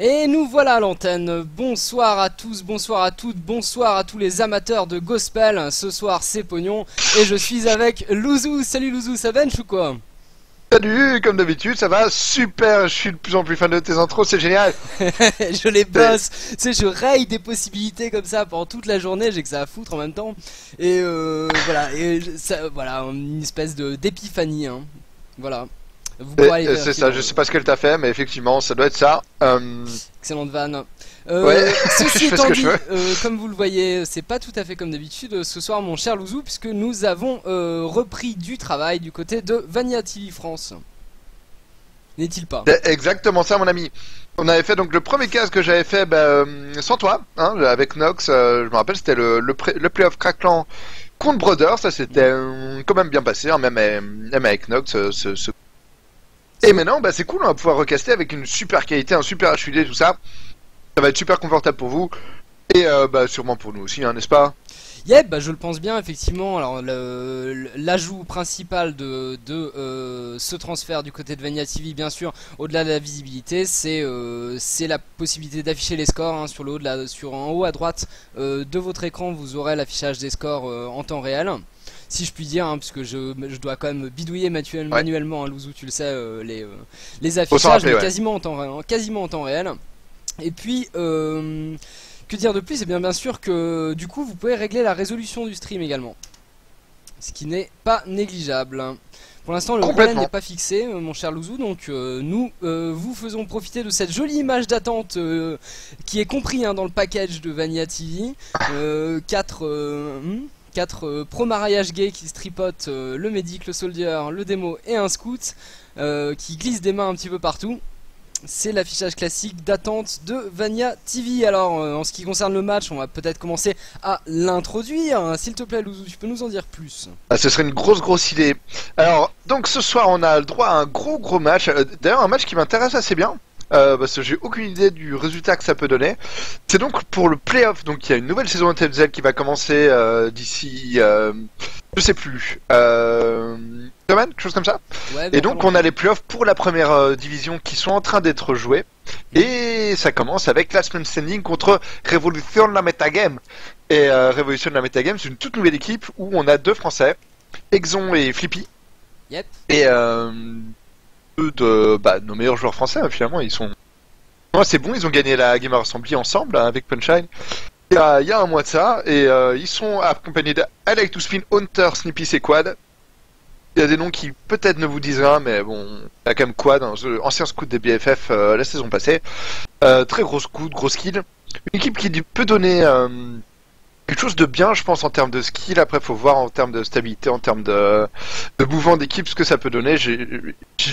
Et nous voilà à l'antenne, bonsoir à tous, bonsoir à toutes, bonsoir à tous les amateurs de gospel, ce soir c'est Pognon, et je suis avec Luzzu. Salut Luzzu, ça bench ou quoi? Salut, comme d'habitude, ça va super, je suis de plus en plus fan de tes intros, c'est génial. Je les bosse, tu sais, je raye des possibilités comme ça pendant toute la journée, j'ai que ça à foutre en même temps. Et voilà, et ça, voilà, une espèce d'épiphanie, hein. Voilà. C'est ça, je sais pas ce qu'elle t'a fait, mais effectivement, ça doit être ça. Excellente vanne. Ouais, ceci étant dit, comme vous le voyez, c'est pas tout à fait comme d'habitude ce soir, mon cher Luzzu, puisque nous avons repris du travail du côté de Vanilla TV France. N'est-il pas? C'est exactement ça, mon ami. On avait fait donc le premier cast que j'avais fait sans toi, hein, avec Nox. Je me rappelle, c'était le playoff craquelant contre Brother. Ça c'était quand même bien passé, hein, même avec Nox. Et maintenant, bah, c'est cool, on va pouvoir recaster avec une super qualité, un super HUD, tout ça. Ça va être super confortable pour vous, et bah, sûrement pour nous aussi, n'est-ce pas? Yeah, bah, je le pense bien, effectivement. Alors, l'ajout principal de ce transfert du côté de Vanilla TV, bien sûr, au-delà de la visibilité, c'est la possibilité d'afficher les scores, hein, sur le haut en haut à droite de votre écran, vous aurez l'affichage des scores en temps réel. Si je puis dire, hein, parce que je dois quand même bidouiller manuellement, hein, Luzzu, tu le sais, les affichages, mais quasiment en temps réel, hein, quasiment en temps réel. Et puis, que dire de plus? Eh bien, bien sûr que du coup, vous pouvez régler la résolution du stream également, ce qui n'est pas négligeable. Pour l'instant, le relais n'est pas fixé, mon cher Luzzu, donc nous vous faisons profiter de cette jolie image d'attente qui est compris, hein, dans le package de Vanilla TV. 4 pro-mariage gay qui se tripotent le médic, le soldier, le démo et un scout qui glisse des mains un petit peu partout. C'est l'affichage classique d'attente de Vanilla TV. Alors en ce qui concerne le match, on va peut-être commencer à l'introduire, hein. S'il te plaît Luzzu, tu peux nous en dire plus? Ah, ce serait une grosse idée. Alors donc ce soir on a le droit à un gros match, d'ailleurs un match qui m'intéresse assez bien. Parce que j'ai aucune idée du résultat que ça peut donner. C'est donc pour le playoff. Donc il y a une nouvelle saison ETF2L qui va commencer d'ici je sais plus, semaine, quelque chose comme ça, ouais. Et donc on a les playoffs pour la première division qui sont en train d'être joués. Et ça commence avec Last Man Standing contre Revoluzion La Metagame. Et Revoluzion La Metagame, c'est une toute nouvelle équipe où on a deux Français, Exon et Flippy. Yep. Et de nos meilleurs joueurs français, finalement ils sont c'est bon, ils ont gagné la Gamer Assembly ensemble avec Punchline il y a un mois de ça, et ils sont accompagnés de Spin, Hunter, Snippies et Quad. Il y a des noms qui peut-être ne vous disent rien, mais bon, il y a quand même Quad, hein, ancien scout des PFF la saison passée, très gros scout, gros skill, une équipe qui peut donner quelque chose de bien, je pense, en termes de skill. Après, faut voir en termes de stabilité, en termes de mouvement d'équipe, ce que ça peut donner. Je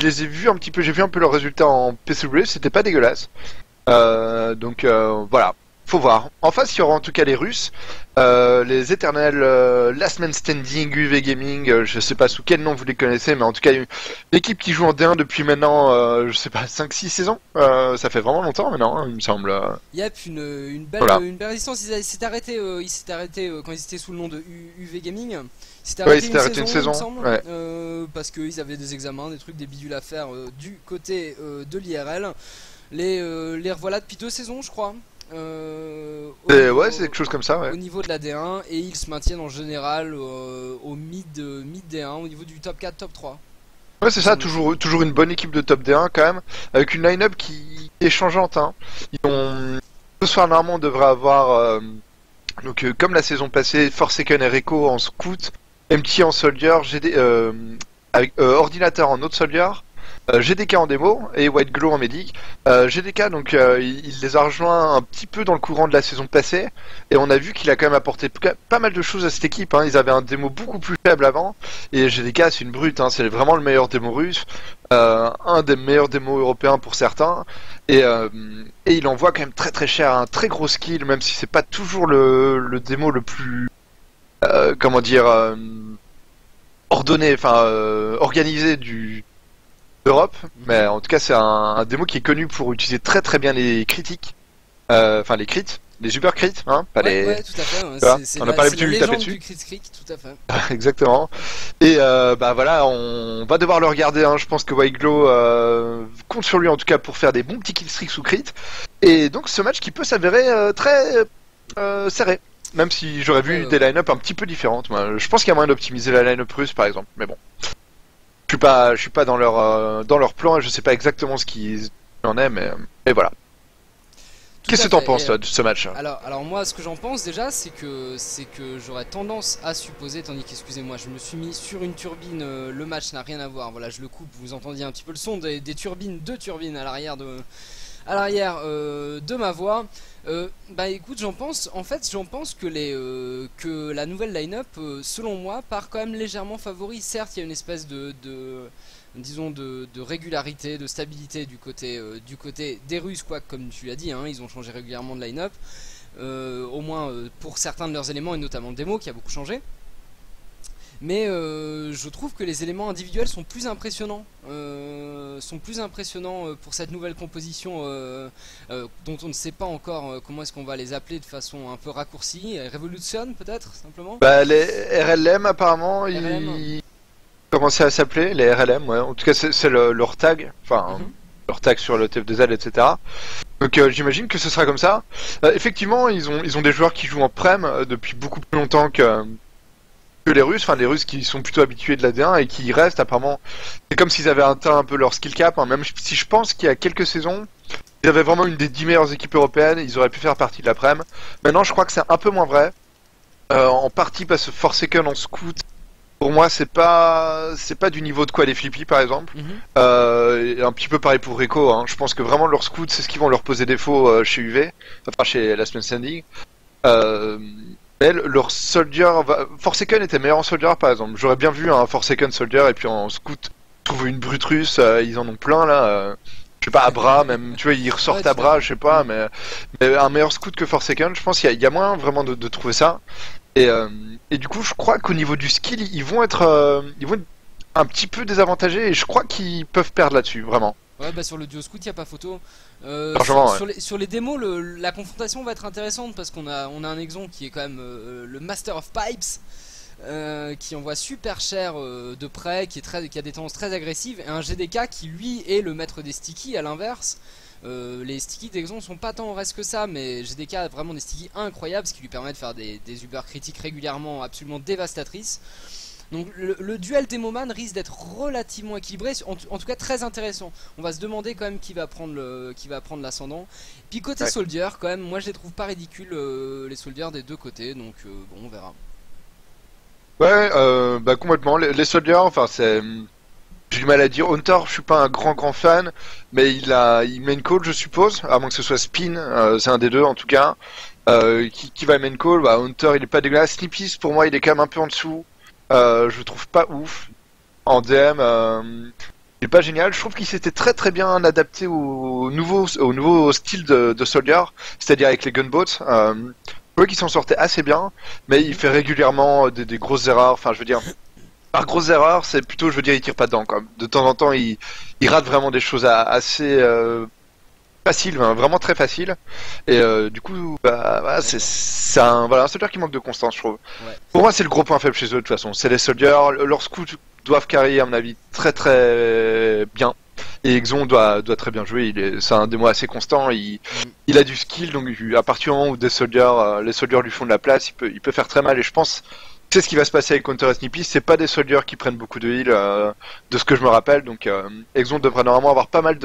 les ai vus un petit peu, j'ai vu un peu leurs résultats en PCW, c'était pas dégueulasse. Donc voilà, faut voir. En face, il y aura en tout cas les Russes, les éternels Last Man Standing, UV Gaming, je sais pas sous quel nom vous les connaissez, mais en tout cas, l'équipe qui joue en D1 depuis maintenant, je sais pas, 5-6 saisons. Ça fait vraiment longtemps maintenant, hein, il me semble. Yep, une belle résistance. Il s'est arrêté, quand ils étaient sous le nom de UV Gaming. Il s'est arrêté une saison, ouais. Parce qu'ils avaient des examens, des trucs, des bidules à faire du côté de l'IRL. Les revoilà depuis 2 saisons, je crois. Ouais, c'est quelque chose comme ça, ouais. Au niveau de la D1, et ils se maintiennent en général au mid D1, au niveau du top 4, top 3. Ouais, c'est ça, toujours une bonne équipe de top D1 quand même, avec une line-up qui est changeante, hein. Ce soir, normalement, on devrait avoir, comme la saison passée, Forsaken et Reko en scout, MT en soldier, Ordinateur en autre soldier. GDK en démo et White Glow en médic. GDK, donc il les a rejoints un petit peu dans le courant de la saison passée, et on a vu qu'il a quand même apporté pas mal de choses à cette équipe, hein. Ils avaient un démo beaucoup plus faible avant, et GDK c'est une brute, hein. C'est vraiment le meilleur démo russe, un des meilleurs démos européens pour certains, et il envoie quand même très cher, un très gros skill, même si c'est pas toujours le démo le plus comment dire, ordonné, enfin organisé du Europe, mais en tout cas c'est un démo qui est connu pour utiliser très bien les critiques, enfin les crits, les uber crits, hein, pas les... Ouais, tout à fait, ouais. On n'a pas l'habitude de lui taper dessus. Du crit, tout à fait. Exactement. Et bah voilà, on va devoir le regarder, hein. Je pense que White Glow compte sur lui en tout cas pour faire des bons petits killstreaks sous crit. Et donc ce match qui peut s'avérer très serré. Même si j'aurais vu des line-up un petit peu différentes. Moi. Je pense qu'il y a moyen d'optimiser la line-up russe par exemple. Mais bon. Je suis pas dans leur, dans leur plan et je sais pas exactement ce qu'ils en est, mais et voilà. Qu'est-ce que t'en penses toi, de ce match? Alors moi ce que j'en pense déjà c'est que j'aurais tendance à supposer, tandis qu'excusez-moi je me suis mis sur une turbine, le match n'a rien à voir, voilà je le coupe, vous entendiez un petit peu le son des turbines, deux turbines à l'arrière de ma voix. Bah écoute j'en pense, en fait j'en pense que la nouvelle line-up selon moi part quand même légèrement favori. Certes il y a une espèce de régularité, de stabilité du côté des Russes, quoi, comme tu l'as dit, hein, ils ont changé régulièrement de line-up, au moins pour certains de leurs éléments, et notamment le démo qui a beaucoup changé. Mais je trouve que les éléments individuels sont plus impressionnants, pour cette nouvelle composition dont on ne sait pas encore comment est-ce qu'on va les appeler de façon un peu raccourcie. Revolution peut-être simplement. Bah les RLM apparemment, ils commençaient à s'appeler les RLM, ouais. En tout cas c'est leur tag, enfin leur tag sur le ETF2L, etc. Donc j'imagine que ce sera comme ça. Effectivement ils ont des joueurs qui jouent en prem depuis beaucoup plus longtemps que les Russes, enfin les Russes qui sont plutôt habitués de la D1 et qui y restent apparemment. C'est comme s'ils avaient atteint un peu leur skill cap, hein. Même si je pense qu'il y a quelques saisons, ils avaient vraiment une des 10 meilleures équipes européennes, ils auraient pu faire partie de l'après-midi. Maintenant je crois que c'est un peu moins vrai, en partie parce que Forsaken en scout, pour moi c'est pas du niveau de quoi les Flippy par exemple, un petit peu pareil pour Reko, hein. Je pense que vraiment leur scout c'est ce qui va leur poser défaut chez UV, enfin chez Last Man Standing. Leur soldier, Forsaken était meilleur en soldier par exemple. J'aurais bien vu un Forsaken soldier et puis en scout trouver une brute russe, ils en ont plein là. Je sais pas, à bras même, tu vois, ils ressortent à bras, je sais pas, mais un meilleur scout que Forsaken, je pense qu'il y a moyen vraiment de trouver ça. Et du coup, je crois qu'au niveau du skill, ils vont être un petit peu désavantagés et je crois qu'ils peuvent perdre là-dessus vraiment. Ouais, bah sur le duo scout, il n'y a pas photo. Sur les démos, la confrontation va être intéressante parce qu'on a un Exon qui est quand même le Master of Pipes, qui envoie super cher de près, qui a des tendances très agressives, et un GDK qui lui est le maître des stickies à l'inverse. Les stickies d'Exon sont pas tant en reste que ça, mais GDK a vraiment des stickies incroyables, ce qui lui permet de faire des uber critiques régulièrement absolument dévastatrices. Donc le duel démoman risque d'être relativement équilibré, en tout cas très intéressant. On va se demander quand même qui va prendre l'ascendant. Puis côté soldier quand même, moi je les trouve pas ridicules, les soldiers des deux côtés, donc bon on verra. Ouais, bah complètement, les soldiers, enfin c'est... J'ai du mal à dire, Hunter, je suis pas un grand fan, mais il main call je suppose, à moins que ce soit Spin, c'est un des deux en tout cas, qui va main call. Bah Hunter il est pas dégueulasse, Snippies pour moi il est quand même un peu en dessous. Je le trouve pas ouf en DM, il est pas génial. Je trouve qu'il s'était très bien adapté au nouveau style de soldier, c'est-à-dire avec les gunboats. Je trouve qu'il s'en sortait assez bien, mais il fait régulièrement des grosses erreurs. Enfin, je veux dire, par grosses erreurs, c'est plutôt, je veux dire, il tire pas dedans. Quoi. De temps en temps, il rate vraiment des choses assez faciles, hein, vraiment très faciles. Et du coup, bah, voilà, c'est un soldier qui manque de constance, je trouve. Ouais. Pour moi, c'est le gros point faible chez eux, de toute façon. C'est les soldiers, leurs scouts doivent carrer, à mon avis, très bien. Et Exon doit très bien jouer, c'est un démo assez constant, il a du skill, donc à partir du moment où les soldiers lui font de la place, il peut faire très mal. Et je pense... C'est ce qui va se passer avec Counter et Snippy, c'est pas des soldiers qui prennent beaucoup de heal, de ce que je me rappelle, donc Exon devrait normalement avoir pas mal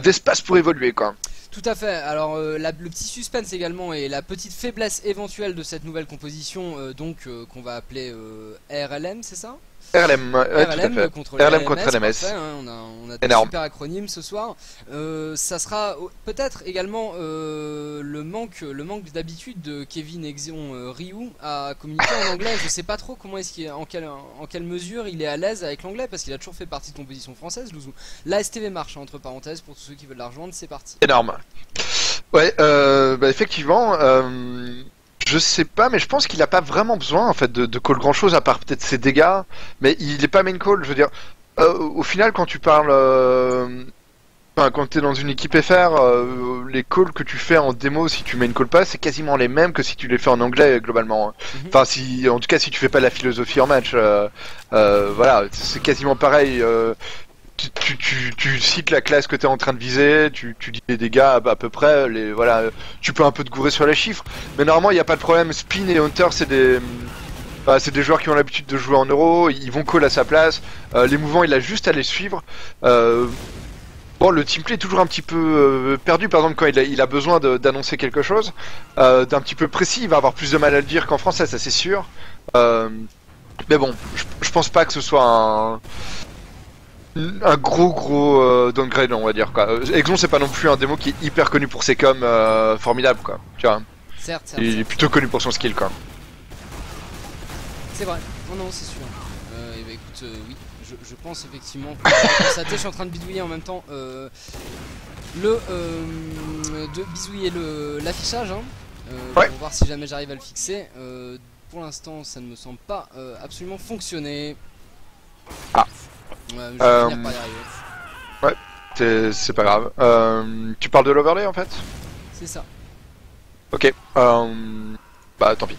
d'espace pour évoluer quoi. Tout à fait, alors le petit suspense également et la petite faiblesse éventuelle de cette nouvelle composition, qu'on va appeler RLM, c'est ça? RLM, ouais, RLM contre LMS. Parfait, hein, on a des super acronymes ce soir. Ça sera peut-être également le manque d'habitude de Kevin Exon Ryu à communiquer en anglais. Je sais pas trop comment est-ce qu'il est, en quelle mesure il est à l'aise avec l'anglais, parce qu'il a toujours fait partie de composition française, Luzzu. La STV marche, entre parenthèses, pour tous ceux qui veulent la rejoindre, c'est parti. Énorme. Ouais, bah effectivement. Je sais pas, mais je pense qu'il a pas vraiment besoin en fait de call grand chose à part peut-être ses dégâts, mais il est pas main call. Je veux dire, au final, quand tu parles, quand t'es dans une équipe FR, les calls que tu fais en démo si tu main call pas, c'est quasiment les mêmes que si tu les fais en anglais globalement. Hein. Enfin, en tout cas, si tu fais pas la philosophie en match, voilà, c'est quasiment pareil. tu cites la classe que tu es en train de viser, tu dis les dégâts à peu près, les, voilà, tu peux un peu te gourer sur les chiffres, mais normalement il n'y a pas de problème. Spin et Hunter, c'est des... Bah, c'est des joueurs qui ont l'habitude de jouer en euro, ils vont call à sa place, les mouvements il a juste à les suivre. Bon, le teamplay est toujours un petit peu perdu, par exemple quand il a besoin d'annoncer quelque chose d'un petit peu précis, il va avoir plus de mal à le dire qu'en français, ça c'est sûr. Mais bon, je pense pas que ce soit un gros downgrade, on va dire quoi. Exon c'est pas non plus un démo qui est hyper connu pour ses coms formidables quoi, tu vois. Certes. Il est plutôt connu pour son skill quoi. C'est vrai, non, c'est sûr. Et bah écoute, oui, je pense effectivement que ça je suis en train de bidouiller en même temps de bisouiller l'affichage, hein, ouais. Pour voir si jamais j'arrive à le fixer. Pour l'instant, ça ne me semble pas absolument fonctionner. Ah. Ouais, je vais finir par y arriver. Ouais, c'est pas grave. Tu parles de l'overlay en fait? C'est ça. Ok, bah tant pis.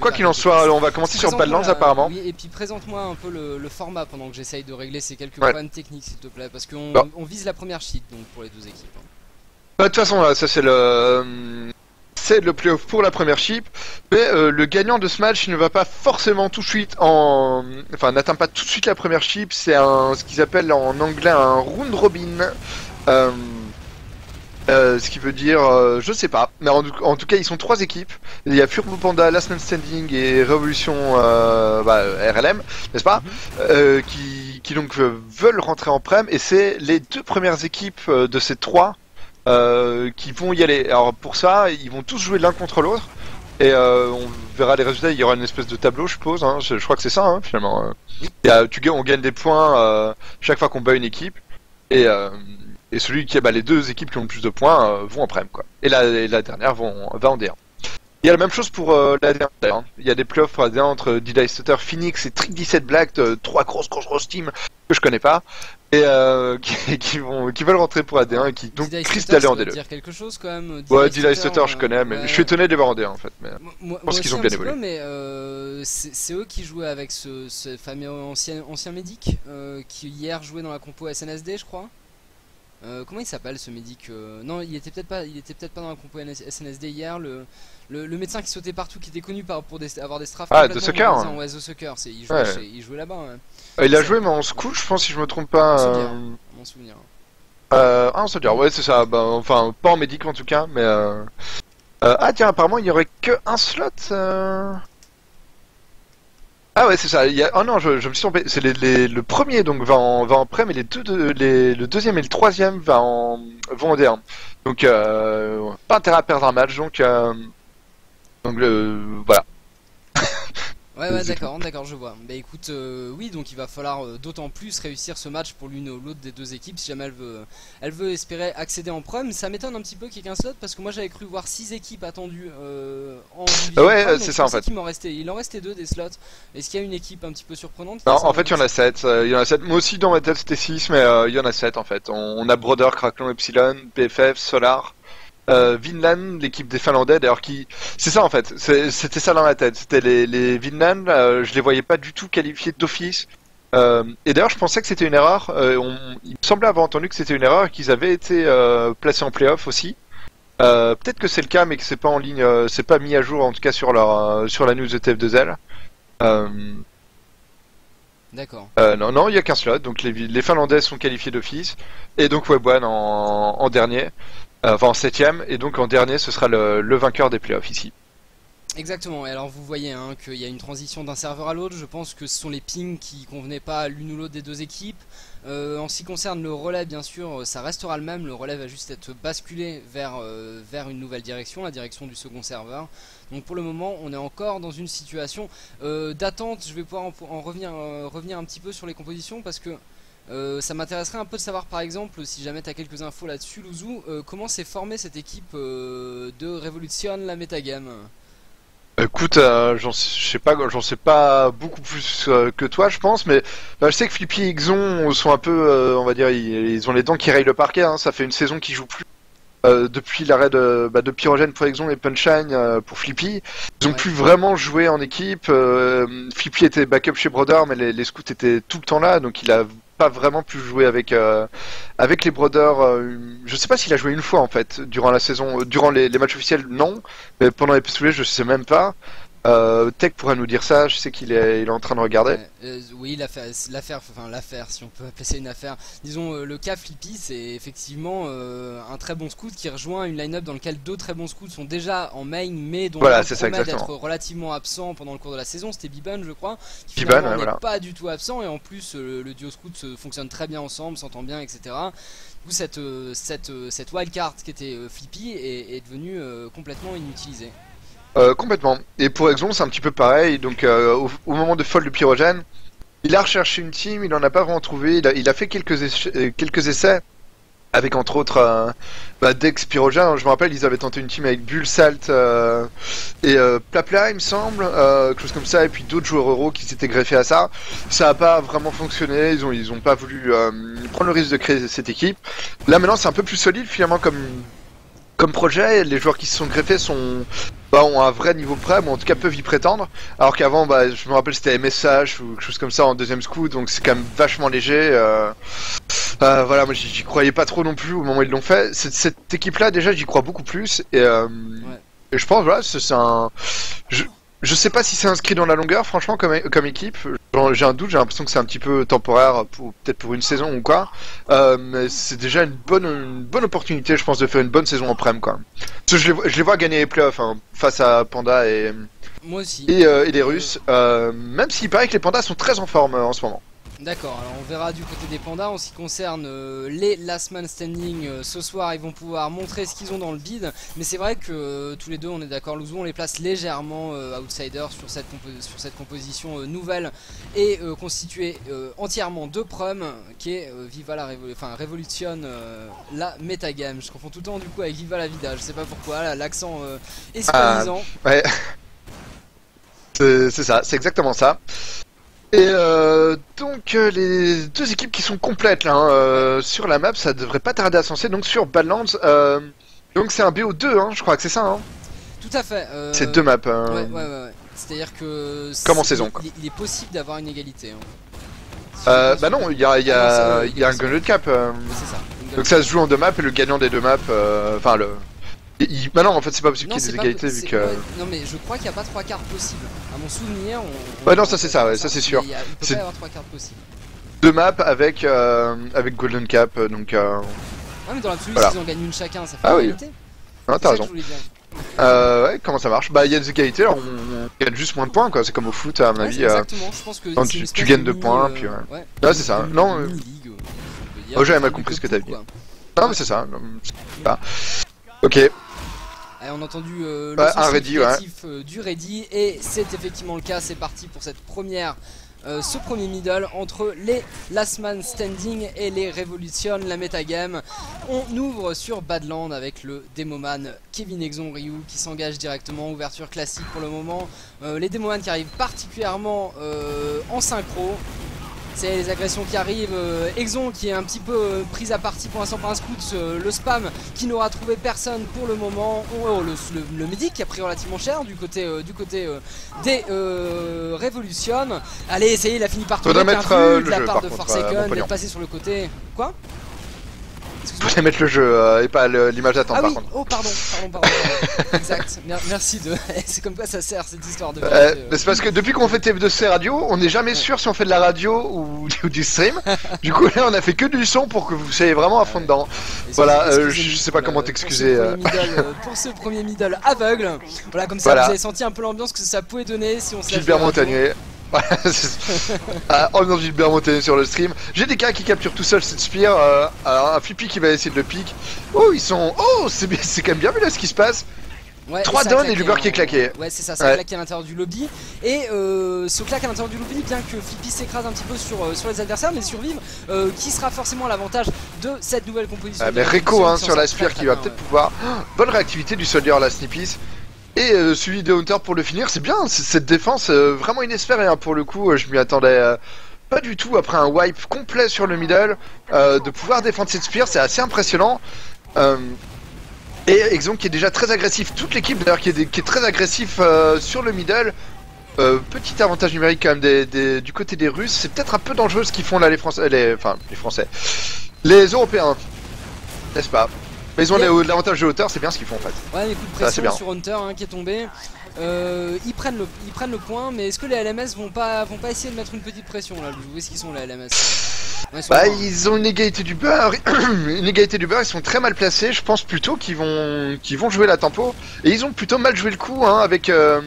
Quoi qu'il en soit, on va commencer sur Badlands apparemment. Oui, et puis présente-moi un peu le format pendant que j'essaye de régler ces quelques problèmes techniques s'il te plaît, parce qu'on vise la première sheet donc pour les deux équipes. Hein. Bah, de toute façon, là, ça c'est le playoff pour la première sheet, mais le gagnant de ce match ne va pas forcément tout de suite en... Enfin, n'atteint pas tout de suite la première sheet, c'est ce qu'ils appellent en anglais un round robin. Ce qui veut dire, je sais pas, mais en tout cas ils sont trois équipes, il y a Furbo Panda, Last Man Standing et Revoluzion RLM, n'est-ce pas, qui donc veulent rentrer en prem, et c'est les deux premières équipes de ces trois qui vont y aller. Alors pour ça, ils vont tous jouer l'un contre l'autre, et on verra les résultats, il y aura une espèce de tableau je suppose, hein. Je crois que c'est ça hein, finalement. Et, on gagne des points chaque fois qu'on bat une équipe, et celui qui a les deux équipes qui ont le plus de points vont en prem quoi. Et la dernière va en D1. Il y a la même chose pour la D1. Hein. Il y a des playoffs pour la D1 entre D-Light Stutter, Phoenix et Trick 17 Black, trois grosses teams que je connais pas, et qui veulent rentrer pour la D1 et qui donc risquent d'aller en D2. Dire quelque chose quand même. Ouais, D-Light Stutter je connais, mais je suis étonné de les voir en D1 en fait. Mais je pense qu'ils ont bien évolué. Mais c'est eux qui jouaient avec ce fameux ancien médic qui hier jouait dans la compo SNSD je crois. Comment il s'appelle ce médic? Non, il était peut-être pas dans la compo SNSD hier. Le médecin qui sautait partout, qui était connu pour avoir des strafes. Ah, de Soccer. Hein. Ouais, The Soccer, il jouait là-bas. Ouais. Il a joué mais en scout, je pense si je me trompe pas. En souvenir. En souvenir, ouais c'est ça. Bah, enfin, pas en médic en tout cas, mais. Ah tiens, apparemment il n'y aurait que un slot. Ah ouais c'est ça, oh non je me suis trompé, c'est le premier donc va en prem et le deuxième et le troisième vont en D1. Donc pas intérêt à perdre un match donc voilà. Ouais d'accord je vois. Bah écoute oui donc il va falloir d'autant plus réussir ce match pour l'une ou l'autre des deux équipes si jamais elle veut espérer accéder en prem. Ça m'étonne un petit peu qu'il y ait qu'un slot parce que moi j'avais cru voir 6 équipes attendues en ouais c'est ça en fait. Il en restait 2 des slots. Est-ce qu'il y a une équipe un petit peu surprenante? Non en fait il y en a 7, moi aussi dans ma tête c'était 6 mais il y en a 7 en fait. On a Brother, Cracklon, Epsilon, PFF, Solar... Vinland, l'équipe des Finlandais d'ailleurs qui... C'est ça en fait, c'était ça dans ma tête, c'était les Vinland, je les voyais pas du tout qualifiés d'office. Et d'ailleurs je pensais que c'était une erreur, il me semblait avoir entendu que c'était une erreur, qu'ils avaient été placés en play-off aussi. Peut-être que c'est le cas mais que c'est pas en ligne, c'est pas mis à jour en tout cas sur la news de ETF2L. D'accord. Non, il n'y a qu'un slot, donc les Finlandais sont qualifiés d'office, et donc Web One en dernier. Enfin en 7ème, et donc en dernier ce sera le vainqueur des playoffs ici. Exactement, et alors vous voyez hein, qu'il y a une transition d'un serveur à l'autre, je pense que ce sont les pings qui convenaient pas à l'une ou l'autre des deux équipes. En ce qui concerne le relais bien sûr ça restera le même, le relais va juste être basculé vers une nouvelle direction, la direction du second serveur. Donc pour le moment on est encore dans une situation d'attente. Je vais pouvoir en revenir un petit peu sur les compositions parce que ça m'intéresserait un peu de savoir par exemple, si jamais tu as quelques infos là-dessus Luzzu, comment s'est formée cette équipe de Revoluzion La Metagame? Écoute, j'en sais pas beaucoup plus que toi je pense, mais je sais que Flippy et Exon sont un peu, on va dire, ils ont les dents qui rayent le parquet, hein, ça fait une saison qu'ils jouent plus. Depuis l'arrêt de Pyrogène pour Exon et Punchline pour Flippy, ils ont plus vraiment joué en équipe. Flippy était backup chez Brother, mais les scouts étaient tout le temps là, donc il a pas vraiment pu jouer avec, avec les Brothers. Je sais pas s'il a joué une fois en fait durant la saison, durant les matchs officiels, non, mais pendant les PSV je sais même pas. Tech pourrait nous dire ça, je sais qu'il est, en train de regarder. Oui, l'affaire, si on peut appeler ça une affaire. Disons, le cas Flippy, c'est effectivement un très bon scout qui rejoint une line-up dans laquelle deux très bons scouts sont déjà en main, mais dont voilà, promet d'être relativement absent pendant le cours de la saison. C'était Beavern, je crois. Beavern, ouais, voilà. Pas du tout absent, et en plus, le duo scout fonctionne très bien ensemble, s'entend bien, etc. Où cette wildcard qui était Flippy est devenue complètement inutilisée. Complètement. Et pour Exon, c'est un petit peu pareil. Donc, au moment de fold de Pyrogène, il a recherché une team, il n'en a pas vraiment trouvé. Il a fait quelques essais avec, entre autres, Dex Pyrogène. Je me rappelle, ils avaient tenté une team avec Bull, Salt et Plapla, il me semble, quelque chose comme ça. Et puis d'autres joueurs euros qui s'étaient greffés à ça. Ça n'a pas vraiment fonctionné. Ils ont pas voulu prendre le risque de créer cette équipe. Là, maintenant, c'est un peu plus solide finalement comme projet. Les joueurs qui se sont greffés ont un vrai niveau prêt, mais en tout cas peuvent y prétendre, alors qu'avant je me rappelle c'était MSH ou quelque chose comme ça en deuxième scout, donc c'est quand même vachement léger. Voilà, moi j'y croyais pas trop non plus au moment où ils l'ont fait. Cette équipe là déjà j'y crois beaucoup plus, et je pense voilà, c'est un... Je sais pas si c'est inscrit dans la longueur franchement comme équipe, j'ai un doute, j'ai l'impression que c'est un petit peu temporaire, peut-être pour une saison ou quoi, mais c'est déjà une bonne opportunité je pense de faire une bonne saison en prem quoi. Parce que je les vois gagner les playoffs hein, face à Panda et, moi aussi. Et les Russes, même s'il paraît que les Pandas sont très en forme en ce moment. D'accord, alors on verra du côté des Pandas. En ce qui concerne les Last Man Standing, ce soir ils vont pouvoir montrer ce qu'ils ont dans le bid. Mais c'est vrai que tous les deux, on est d'accord, Luzzu, on les place légèrement outsiders sur cette composition nouvelle et constituée entièrement de prom, qui est Viva la Revoluzion La Metagame. Je confonds tout le temps du coup avec Viva la Vida, je sais pas pourquoi, l'accent espanisant. Ouais, c'est ça, c'est exactement ça. Et donc les deux équipes qui sont complètes là, hein, sur la map, ça devrait pas tarder à s'encer, donc sur Badlands, donc c'est un BO2 hein, je crois que c'est ça hein. Tout à fait. C'est deux maps. Ouais. C'est-à-dire que... Comme en saison quoi. Il est possible d'avoir une égalité. Hein. Bah non, il y a un gun de cap. C'est ça. Donc ça se joue en deux maps et le gagnant des deux maps, enfin le... Bah non, en fait, c'est pas possible qu'il y ait des égalités vu que. Ouais, non, mais je crois qu'il n'y a pas 3 cartes possibles. À mon souvenir, on. Ouais, non, ça c'est ça, ouais, ça c'est sûr. Il peut pas y avoir 3 cartes possibles. Deux maps avec, avec Golden Cap, donc. Ouais, mais dans l'absolu, voilà. S'ils en gagnent une chacun, ça fait une égalité. Ah oui, t'as raison. Ouais, comment ça marche? Bah, il y a des égalités, alors on gagne juste moins de points, quoi. C'est comme au foot, à mon avis. Exactement, je pense que. Quand tu gagnes 2 points, puis. Ouais, c'est ça. Non, oh, j'avais mal compris ce que t'as dit. Non, mais c'est ça. Ok. Allez, on a entendu le significatif du ready, et c'est effectivement le cas. C'est parti pour cette première, ce premier middle entre les Last Man Standing et les Revolution La Metagame. On ouvre sur Badland avec le Demoman Kevin Exon Ryu qui s'engage directement. Ouverture classique pour le moment. Les Demoman qui arrivent particulièrement en synchro. C'est les agressions qui arrivent, Exon qui est un petit peu prise à partie pour l'instant par un scout, le spam qui n'aura trouvé personne pour le moment, le medic qui a pris relativement cher du côté des Revolution. Allez, essayez, il a fini par tomber de la part de Forsaken, est passé sur le côté... Quoi ? Il faudrait mettre le jeu et pas l'image d'attente par contre. Oh pardon. Exact, merci de... C'est comme quoi ça sert cette histoire de... C'est parce que depuis qu'on fait TF2C radio, on n'est jamais sûr si on fait de la radio ou du stream. Du coup là on a fait que du son pour que vous soyez vraiment à fond dedans. Voilà, je sais pas comment t'excuser. Pour ce premier middle aveugle, voilà comme ça vous avez senti un peu l'ambiance que ça pouvait donner si on s'est... Gilbert Montagnier. On est bien monté sur le stream. J'ai des gars qui capturent tout seul cette spear. Alors un Flippy qui va essayer de le pique. Oh, ils sont. Oh, c'est quand même bien vu là ce qui se passe. Ouais, 3 downs et l'Uber qui est claqué. Ouais, c'est ça, ça claque à l'intérieur du lobby. Et ce claque à l'intérieur du lobby, bien que Flippy s'écrase un petit peu sur les adversaires, mais survive, qui sera forcément à l'avantage de cette nouvelle composition. Mais Reko hein, sur la spear qui va peut-être pouvoir. Bonne réactivité du soldier là, Snippies. Et celui de Hunter pour le finir, c'est bien, cette défense vraiment inespérée hein, pour le coup, je m'y attendais pas du tout après un wipe complet sur le middle, de pouvoir défendre cette spear, c'est assez impressionnant. Et Exon qui est déjà très agressif, toute l'équipe d'ailleurs qui est très agressif sur le middle, Petit avantage numérique quand même du côté des Russes. C'est peut-être un peu dangereux ce qu'ils font là les Français, les Européens, n'est-ce pas? Mais ils ont l'avantage de hauteur, c'est bien ce qu'ils font en fait. Ouais, les coups de pression sur Hunter hein, qui est tombé. Ils prennent le point, mais est-ce que les LMS vont pas essayer de mettre une petite pression là? Où est-ce qu'ils sont les LMS? Ouais, bah ils ont une égalité du beurre, ils sont très mal placés, je pense plutôt qu'ils vont jouer la tempo. Et ils ont plutôt mal joué le coup hein, avec un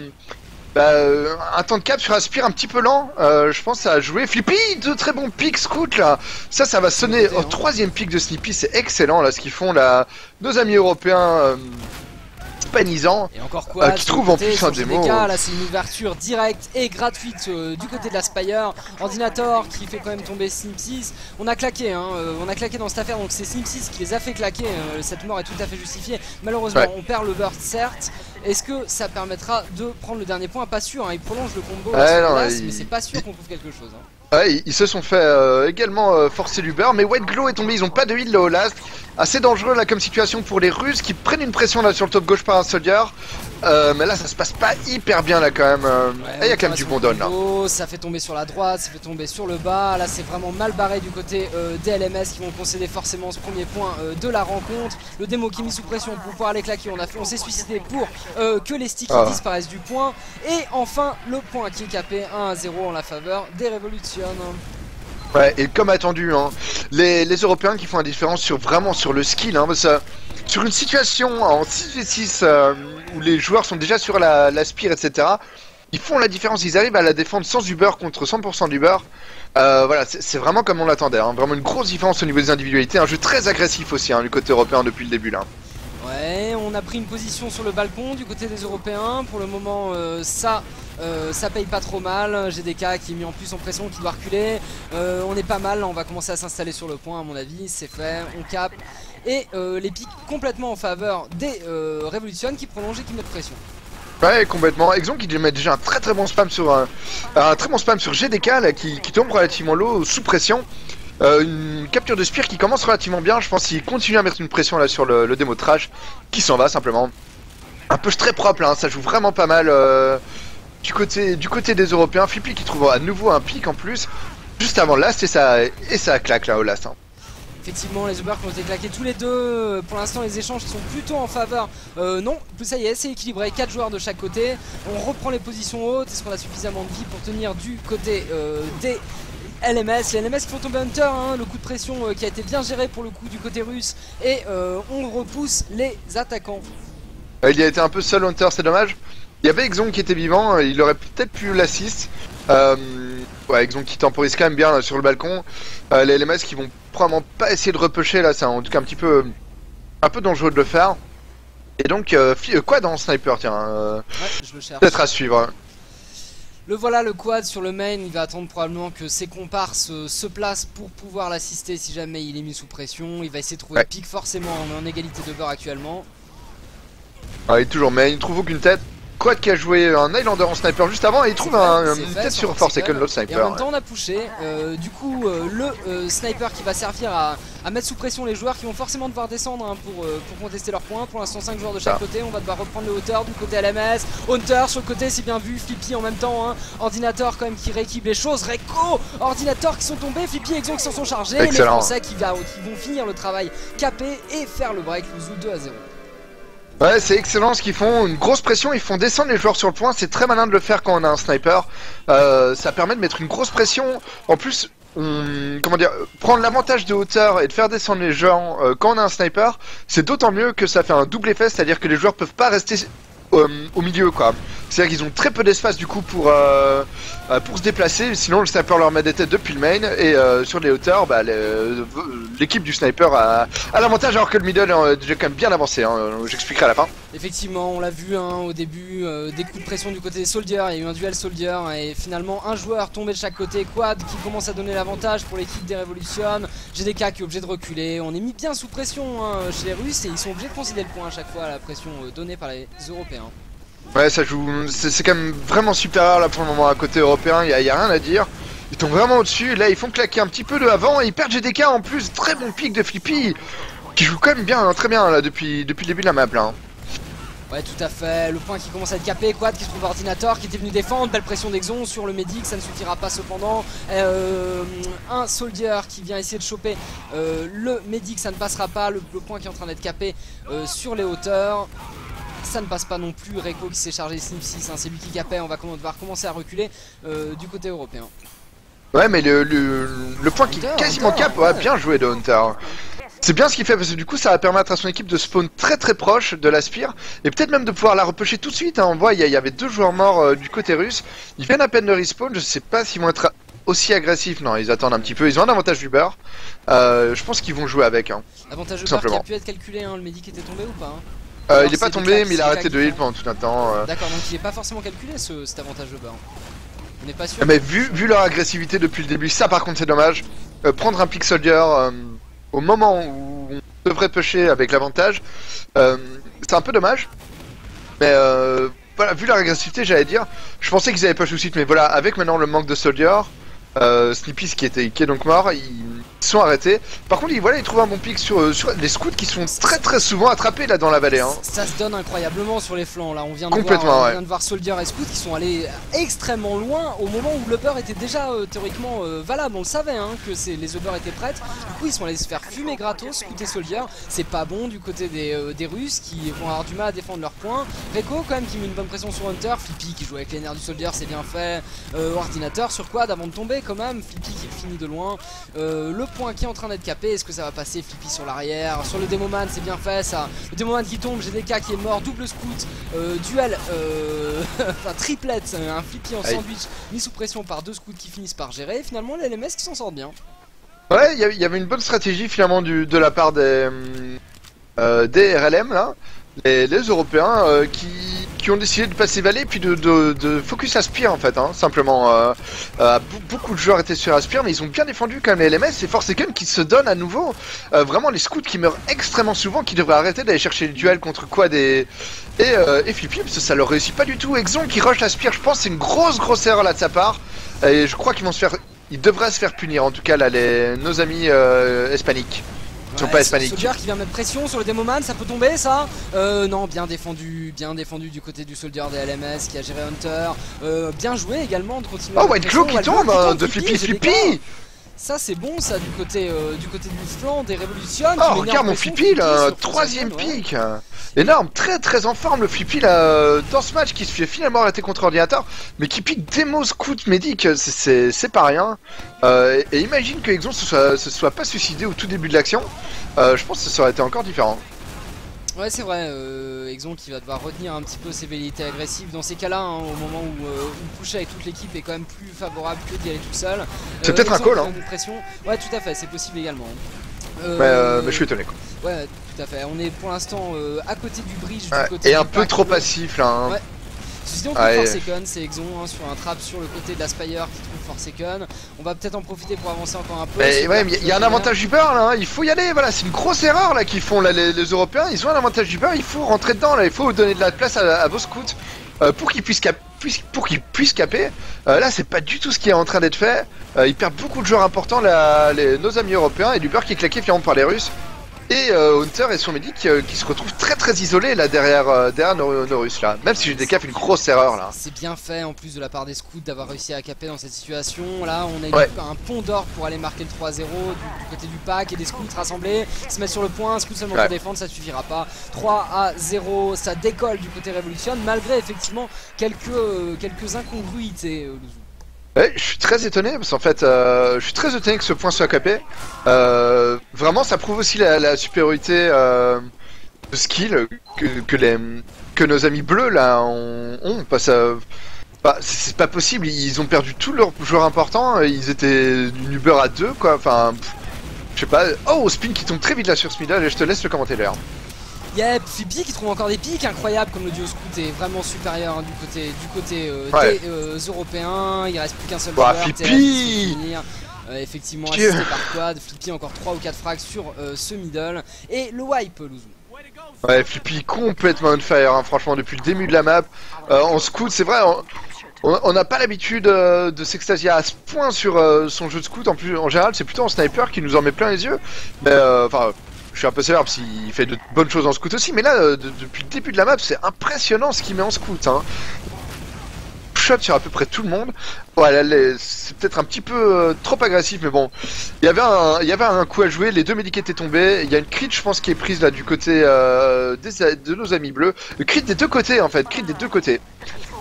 temps de cap sur Aspire un petit peu lent, je pense que ça a joué. Flippy, de très bons pics scout là. Ça va sonner au troisième pic de Snippy, c'est excellent là ce qu'ils font là, nos amis européens panisants. Et encore quoi, qui trouvent en plus un démo. Là c'est une ouverture directe et gratuite du côté de la Spire. Ordinateur qui fait quand même tomber Snippies. On a claqué, hein, on a claqué dans cette affaire, donc c'est Snippies qui les a fait claquer. Cette mort est tout à fait justifiée. Malheureusement, on perd le burst certes. Est-ce que ça permettra de prendre le dernier point? Pas sûr, hein, ils prolongent le combo, mais c'est pas sûr qu'on trouve quelque chose. Hein. Ouais, ils se sont fait également forcer l'Uber, mais White Glow est tombé, ils ont pas de heal là au last. Assez dangereux là comme situation pour les Russes qui prennent une pression là sur le top gauche par un soldier. Mais là ça se passe pas hyper bien là quand même. Il y a quand même du bon don là. Ça fait tomber sur la droite, ça fait tomber sur le bas. Là c'est vraiment mal barré du côté des LMS qui vont concéder forcément ce premier point de la rencontre. Le démo qui est mis sous pression pour pouvoir les claquer. On s'est suicidé pour que les sticks disparaissent du point. Et enfin le point qui est capé 1-0 en la faveur des Revolution. Ouais, et comme attendu hein, les Européens qui font la différence vraiment sur le skill hein, parce, sur une situation en 6v6 où les joueurs sont déjà sur la spire etc. Ils font la différence, ils arrivent à la défendre sans Uber contre 100% d'Uber. Voilà, c'est vraiment comme on l'attendait hein, vraiment une grosse différence au niveau des individualités. Un jeu très agressif aussi hein, du côté européen depuis le début là. Ouais, on a pris une position sur le balcon du côté des Européens. Pour le moment, ça paye pas trop mal. GDK qui est mis en plus en pression, qui doit reculer. On est pas mal, on va commencer à s'installer sur le point à mon avis. C'est fait, on cap. Et les pics complètement en faveur des Revolution qui prolongent et qui mettent pression. Ouais, complètement. Exon qui met déjà un très bon spam sur, GDK là, qui tombe relativement low, sous pression. Une capture de Spire qui commence relativement bien, je pense qu'il continue à mettre une pression là sur le démo trash qui s'en va simplement. Un push très propre là, hein, ça joue vraiment pas mal du côté des Européens. Flippy qui trouve à nouveau un pic en plus, juste avant last et ça claque là au last. Hein. Effectivement, les Uber qui ont été claqués tous les deux. Pour l'instant, les échanges sont plutôt en faveur. Non, ça y est, c'est équilibré. 4 joueurs de chaque côté. On reprend les positions hautes. Est-ce qu'on a suffisamment de vie pour tenir du côté des LMS? Les LMS qui font tomber Hunter, hein, le coup de pression qui a été bien géré pour le coup du côté russe. Et on repousse les attaquants. Il y a été un peu seul Hunter, c'est dommage. Il y avait Exon qui était vivant, il aurait peut-être pu l'assist. Ouais, Exon qui temporise quand même bien là, sur le balcon. Les LMS qui vont probablement pas essayer de repêcher là, c'est en tout cas un peu dangereux de le faire. Et donc, quoi dans Sniper, tiens, ouais, peut-être à suivre. Le voilà, le quad sur le main, il va attendre probablement que ses comparses se placent pour pouvoir l'assister si jamais il est mis sous pression. Il va essayer de trouver le pic forcément, on est en égalité de beurre actuellement. Ah, il est toujours main, il ne trouve aucune tête. Quad qui a joué un Highlander en sniper juste avant et il trouve une tête sur Forsaken, l'autre sniper. Et en même temps on a pushé, du coup le sniper qui va servir à mettre sous pression les joueurs qui vont forcément devoir descendre hein, pour contester leurs points. Pour l'instant 5 joueurs de chaque côté, on va devoir reprendre les hauteurs du côté LMS. Hunter sur le côté, c'est bien vu, Flippy en même temps, hein. Ordinateur quand même qui rééquipe les choses, Reko, Ordinateur qui sont tombés, Flippy et Exon qui s'en sont chargés. Excellent. Les Français qui vont finir le travail capé et faire le break, Luzzu 2-0. Ouais, c'est excellent ce qu'ils font, une grosse pression, ils font descendre les joueurs sur le point, c'est très malin de le faire quand on a un sniper, ça permet de mettre une grosse pression, en plus, comment dire, prendre l'avantage de hauteur et de faire descendre les gens quand on a un sniper, c'est d'autant mieux que ça fait un double effet, c'est-à-dire que les joueurs peuvent pas rester au milieu quoi, c'est-à-dire qu'ils ont très peu d'espace du coup pour se déplacer, sinon le sniper leur met des têtes depuis le main, et sur les hauteurs, bah, l'équipe du sniper a l'avantage alors que le middle est déjà quand même bien avancé, hein, j'expliquerai à la fin. Effectivement, on l'a vu hein, au début, des coups de pression du côté des soldiers, il y a eu un duel soldier, et finalement un joueur tombé de chaque côté, Quad qui commence à donner l'avantage pour l'équipe des Revolution, GDK qui est obligé de reculer, on est mis bien sous pression hein, chez les Russes, et ils sont obligés de concéder le point à chaque fois à la pression donnée par les Européens. Ouais, ça joue, c'est quand même vraiment supérieur là pour le moment à côté européen, y a rien à dire. Ils tombent vraiment au-dessus, là ils font claquer un petit peu de avant et ils perdent GDK en plus, très bon pic de Flippy qui joue quand même bien, hein, très bien là depuis le début de la map là. Hein. Ouais, tout à fait, le point qui commence à être capé, Quad qui se trouve Ordinateur, qui était venu défendre, belle pression d'Exon sur le Medic, ça ne suffira pas cependant. Un Soldier qui vient essayer de choper le Medic, ça ne passera pas, le point qui est en train d'être capé sur les hauteurs. Ça ne passe pas non plus, Reko qui s'est chargé Snippies, hein, c'est lui qui capait, on va devoir commencer à reculer du côté européen. Ouais mais le point Hunter, qui est quasiment Hunter, cap, ouais, bien joué de Hunter. C'est bien ce qu'il fait parce que du coup ça va permettre à son équipe de spawn très très proche de la Spire et peut-être même de pouvoir la repêcher tout de suite, hein. On voit il y avait deux joueurs morts du côté russe, ils viennent à peine de respawn, je sais pas s'ils vont être aussi agressifs, non ils attendent un petit peu, ils ont un avantage du beurre, je pense qu'ils vont jouer avec. Hein, avantage du beurre qui a pu être calculé, hein. Le Medic était tombé ou pas, hein? Il est pas tombé mais il a arrêté de heal pendant tout un temps. D'accord, donc il n'est pas forcément calculé cet avantage de barre. On n'est pas sûr. Mais vu leur agressivité depuis le début, ça par contre c'est dommage. Prendre un pick soldier au moment où on devrait pusher avec l'avantage, c'est un peu dommage. Mais voilà, vu leur agressivité j'allais dire, je pensais qu'ils avaient push tout de suite mais voilà, avec maintenant le manque de soldier, Snippies qui est donc mort, ils sont arrêtés. Par contre, voilà, ils trouvent un bon pic sur les scouts qui sont très très souvent attrapés là dans la vallée. Hein. Ça se donne incroyablement sur les flancs là. On vient de voir, ouais. Soldier et scouts qui sont allés extrêmement loin au moment où le beurre était déjà théoriquement valable. On le savait hein, que les beurres étaient prêtes. Du coup, ils sont allés se faire fumer gratos, scouts et Soldier. C'est pas bon du côté des Russes qui vont avoir du mal à défendre leurs points. Reko quand même qui met une bonne pression sur Hunter. Flippy qui joue avec les nerfs du Soldier, c'est bien fait. Ordinateur sur Quad avant de tomber quand même. Flippy qui finit de loin. Le point qui est en train d'être capé, est-ce que ça va passer? Flippy sur l'arrière, sur le Demoman, c'est bien fait ça. Le Demoman qui tombe, GDK qui est mort, double scout, duel, enfin triplette, un Flippy en sandwich mis sous pression par deux scouts qui finissent par gérer. Et finalement, les LMS qui s'en sortent bien. Ouais, il y avait une bonne stratégie finalement de la part des RLM là, les Européens qui ont décidé de passer Vallée puis de focus Aspire en fait, hein, simplement. Beaucoup de joueurs étaient sur Aspire mais ils ont bien défendu quand même les LMS et Forsaken qui se donnent à nouveau. Vraiment les scouts qui meurent extrêmement souvent, qui devraient arrêter d'aller chercher le duel contre Quad et Flippy parce que ça leur réussit pas du tout. Exon qui rush Aspire, je pense c'est une grosse erreur là de sa part et je crois qu'ils vont ils devraient se faire punir en tout cas là nos amis hispaniques. Ouais, pas Soldier qui vient mettre pression sur le Demoman, ça peut tomber ça. Non, bien défendu du côté du Soldier des LMS qui a géré Hunter. Bien joué également de continuer. Oh, White Glow qui tombe de Flippy. Ça c'est bon ça du côté du flanc des Revolution. Oh regarde mon Flippy là, troisième pick. Énorme, très en forme le Flippy là dans ce match qui se fait finalement arrêter contre Ordinateur, mais qui pique Demo Scout Medic, c'est pas rien. Et imagine que Exon se soit pas suicidé au tout début de l'action, je pense que ça aurait été encore différent. Ouais c'est vrai, Exon qui va devoir retenir un petit peu ses velléités agressives dans ces cas-là, hein, au moment où pusher avec toute l'équipe est quand même plus favorable que d'y aller tout seul. C'est peut-être un call hein. Pression. Ouais tout à fait, c'est possible également. Mais je suis étonné quoi. Ouais tout à fait, on est pour l'instant à côté du bridge ouais, du côté et un peu trop passif là hein. Ouais. Ceci dit, on trouve Forsaken, c'est Exon hein, sur un trap sur le côté de la Spire qui trouve Forsaken. On va peut-être en profiter pour avancer encore un peu. Mais ouais, il y a un avantage du beurre là, hein. Il faut y aller, voilà, c'est une grosse erreur là qu'ils font là, les Européens. Ils ont un avantage du beurre, il faut rentrer dedans là, il faut donner de la place à vos scouts pour qu'ils puissent caper. Là, c'est pas du tout ce qui est en train d'être fait. Ils perdent beaucoup de joueurs importants là, nos amis Européens et du beurre qui est claqué finalement par les Russes. Et Hunter et son Medic qui se retrouvent très isolés là derrière nos Russes là. Même si j'ai décapé une grosse erreur là. C'est bien fait en plus de la part des scouts d'avoir réussi à caper dans cette situation. Là on a un pont d'or pour aller marquer le 3-0 du côté du pack et des scouts rassemblés qui se mettent sur le point, un scout seulement pour défendre, ça suffira pas. 3-0, ça décolle du côté Revolution malgré effectivement quelques incongruités. Ouais, je suis très étonné parce qu'en fait, je suis très étonné que ce point soit capé. Vraiment, ça prouve aussi la supériorité de skill que nos amis bleus là ont. C'est pas possible, ils ont perdu tous leurs joueurs importants. Ils étaient d'une Uber à deux quoi. Enfin, je sais pas. Oh, Spin qui tombe très vite là sur ce mid-là, et je te laisse le commenter d'ailleurs. Y'a Flippy qui trouve encore des pics incroyables comme le duo scout est vraiment supérieur hein, du côté des Européens. Il reste plus qu'un seul joueur. Flippy effectivement assisté par Quad. Flippy encore 3 ou 4 frags sur ce middle. Et le wipe Luzzu. Ouais Flippy complètement on fire hein, franchement depuis le début de la map. En scout c'est vrai on n'a pas l'habitude de s'extasier à ce point sur son jeu de scout. En plus en général c'est plutôt en sniper qui nous en met plein les yeux. Mais enfin... suis un peu sévère parce qu'il fait de bonnes choses en scout aussi, mais là, depuis le début de la map, c'est impressionnant ce qu'il met en scout. Hein. Shot sur à peu près tout le monde. Ouais, c'est peut-être un petit peu trop agressif, mais bon, il y avait un coup à jouer. Les deux médicats étaient tombés. Il y a une crit, je pense, qui est prise là du côté de nos amis bleus. Le crit des deux côtés, en fait, crit des deux côtés.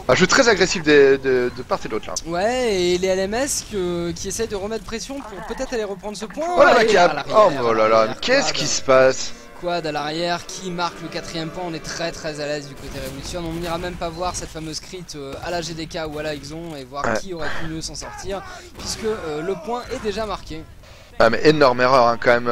Un jeu très agressif de part et d'autre là. Ouais, et les LMS qui essayent de remettre pression pour peut-être aller reprendre ce point. Oh là là, qu'est-ce qui se passe? Quad à l'arrière qui marque le quatrième point, on est très à l'aise du côté Revolution. On n'ira même pas voir cette fameuse crit à la GDK ou à la Exon et voir qui aurait pu mieux s'en sortir, puisque le point est déjà marqué. Ah mais énorme erreur hein, quand même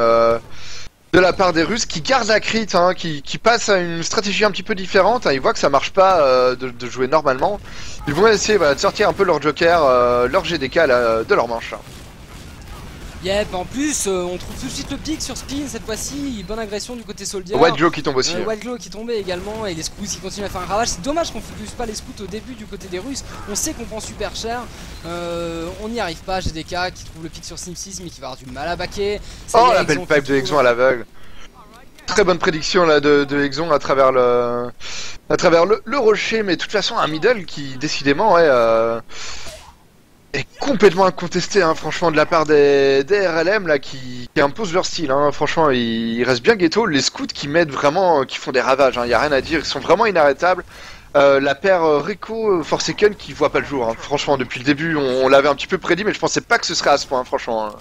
de la part des Russes qui gardent la crit, hein, qui passent à une stratégie un petit peu différente, hein. Ils voient que ça marche pas de jouer normalement. Ils vont essayer de sortir un peu leur joker, leur GDK là, de leur manche. Yep, en plus on trouve tout de suite le pic sur Spin cette fois-ci, bonne agression du côté soldier. White Glow qui tombe aussi. White Glow qui tombait également et les scouts qui continuent à faire un ravage. C'est dommage qu'on ne focus pas les scouts au début du côté des Russes, on sait qu'on prend super cher. On n'y arrive pas, GDK qui trouve le pic sur Snippies mais qui va avoir du mal à baquer. Oh la belle pipe de Exon à l'aveugle. Très bonne prédiction là de Exon à travers le rocher, mais de toute façon un middle qui décidément est... est complètement incontesté, hein, franchement, de la part des RLM là qui imposent leur style. Hein. Franchement, ils restent bien ghetto. Les scouts qui mettent vraiment, qui font des ravages. Il n'y a rien à dire. Ils sont vraiment inarrêtables. La paire Reko Forsaken qui voit pas le jour. Hein. Franchement, depuis le début, on l'avait un petit peu prédit, mais je pensais pas que ce serait à ce point. Hein, franchement. Hein.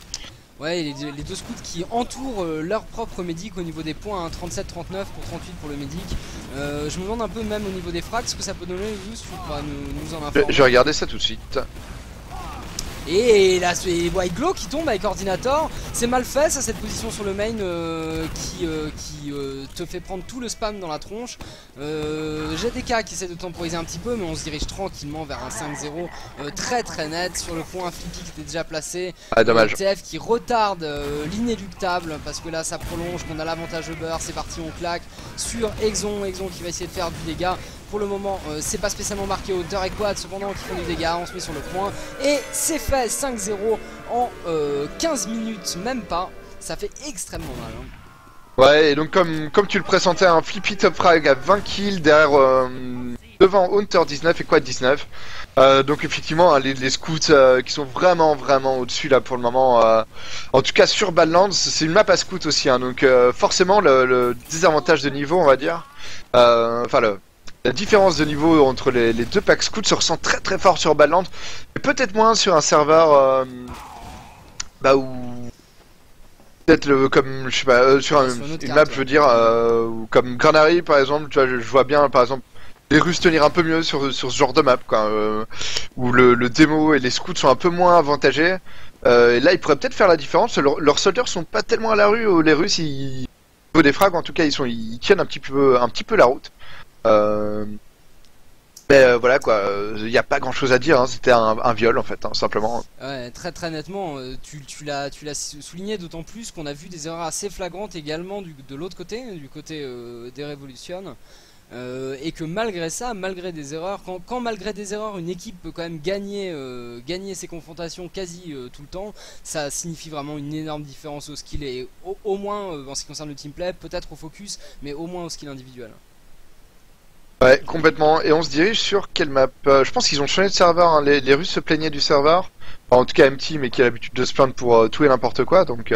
Ouais, les deux scouts qui entourent leur propre médic au niveau des points, hein, 37-39 pour 38 pour le médic. Je me demande un peu même au niveau des frags ce que ça peut donner. Vous, si vous pourrez nous en informer. Je vais regarder ça tout de suite. Et là, c'est White Glow qui tombe avec Ordinateur. C'est mal fait ça, cette position sur le main qui te fait prendre tout le spam dans la tronche. GDK qui essaie de temporiser un petit peu, mais on se dirige tranquillement vers un 5-0 très net. Sur le point, Flippy qui était déjà placé. Ah, dommage. TF qui retarde l'inéluctable parce que là ça prolonge, qu'on a l'avantage de beurre. C'est parti, on claque sur Exon. Exon qui va essayer de faire du dégât. Pour le moment, c'est pas spécialement marqué hauteur et Quad, cependant, qui font du dégât. On se met sur le point. Et c'est fait, 5-0 en 15 minutes, même pas. Ça fait extrêmement mal. Hein. Ouais, et donc, comme tu le présentais, un Flippy top frag à 20 kills derrière. Devant Hunter 19 et Quad 19. Donc effectivement, hein, les scouts qui sont vraiment au-dessus là pour le moment. En tout cas sur Badlands, c'est une map à scout aussi. Hein, donc forcément le désavantage de niveau, on va dire. Enfin la différence de niveau entre les deux packs scouts se ressent très fort sur Badlands. Mais peut-être moins sur un serveur où... Peut-être comme, je sais pas, sur une map, je veux dire, comme Granary par exemple, tu vois, je vois bien par exemple... Les Russes tenir un peu mieux sur ce genre de map, quoi, où le démo et les scouts sont un peu moins avantagés. Et là, ils pourraient peut-être faire la différence. Leurs soldiers sont pas tellement à la rue. Les Russes, au niveau des frags, en tout cas, ils tiennent un petit peu la route. Mais voilà quoi, il n'y a pas grand chose à dire, hein. C'était un viol en fait, hein, simplement. Ouais, très nettement, tu l'as souligné, d'autant plus qu'on a vu des erreurs assez flagrantes également de l'autre côté, du côté des Revolution. Et que malgré ça, malgré des erreurs, quand malgré des erreurs une équipe peut quand même gagner ses confrontations quasi tout le temps, ça signifie vraiment une énorme différence au skill et au moins en ce qui concerne le teamplay, peut-être au focus, mais au moins au skill individuel. Ouais, complètement. Et on se dirige sur quelle map? Je pense qu'ils ont changé de serveur, hein. Les Russes se plaignaient du serveur, enfin, en tout cas MT, mais qui a l'habitude de se plaindre pour tout et n'importe quoi, donc...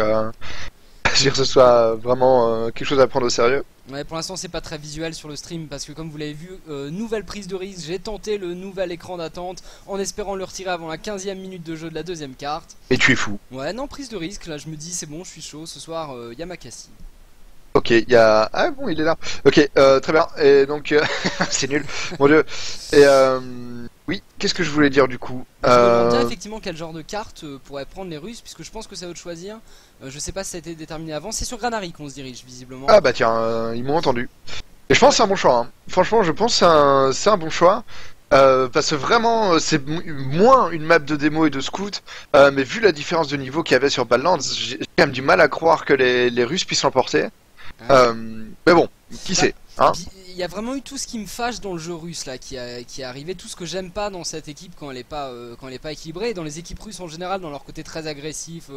Je veux dire que ce soit vraiment quelque chose à prendre au sérieux. Ouais, pour l'instant c'est pas très visuel sur le stream parce que comme vous l'avez vu, nouvelle prise de risque, j'ai tenté le nouvel écran d'attente en espérant le retirer avant la 15e minute de jeu de la deuxième carte. Et tu es fou. Ouais, non, prise de risque, là je me dis c'est bon, je suis chaud, ce soir il y a Makassi. Ok, il y a... Ah bon, il est là. Ok, très bien, et donc... c'est nul, mon dieu. Et oui, qu'est-ce que je voulais dire du coup? Je me demandais effectivement quel genre de carte pourraient prendre les Russes, puisque je pense que c'est à eux de choisir. Je sais pas si ça a été déterminé avant, c'est sur Granary qu'on se dirige visiblement. Ah bah tiens, ils m'ont entendu. Et je pense que c'est un bon choix, hein. Franchement je pense que c'est un bon choix. Parce que vraiment c'est moins une map de démo et de scout, mais vu la différence de niveau qu'il y avait sur Badlands, j'ai quand même du mal à croire que les Russes puissent l'emporter. Ah. Mais bon, qui sait, hein. Il y a vraiment eu tout ce qui me fâche dans le jeu russe là qui est arrivé, tout ce que j'aime pas dans cette équipe quand elle est pas équilibrée, et dans les équipes russes en général, dans leur côté très agressif,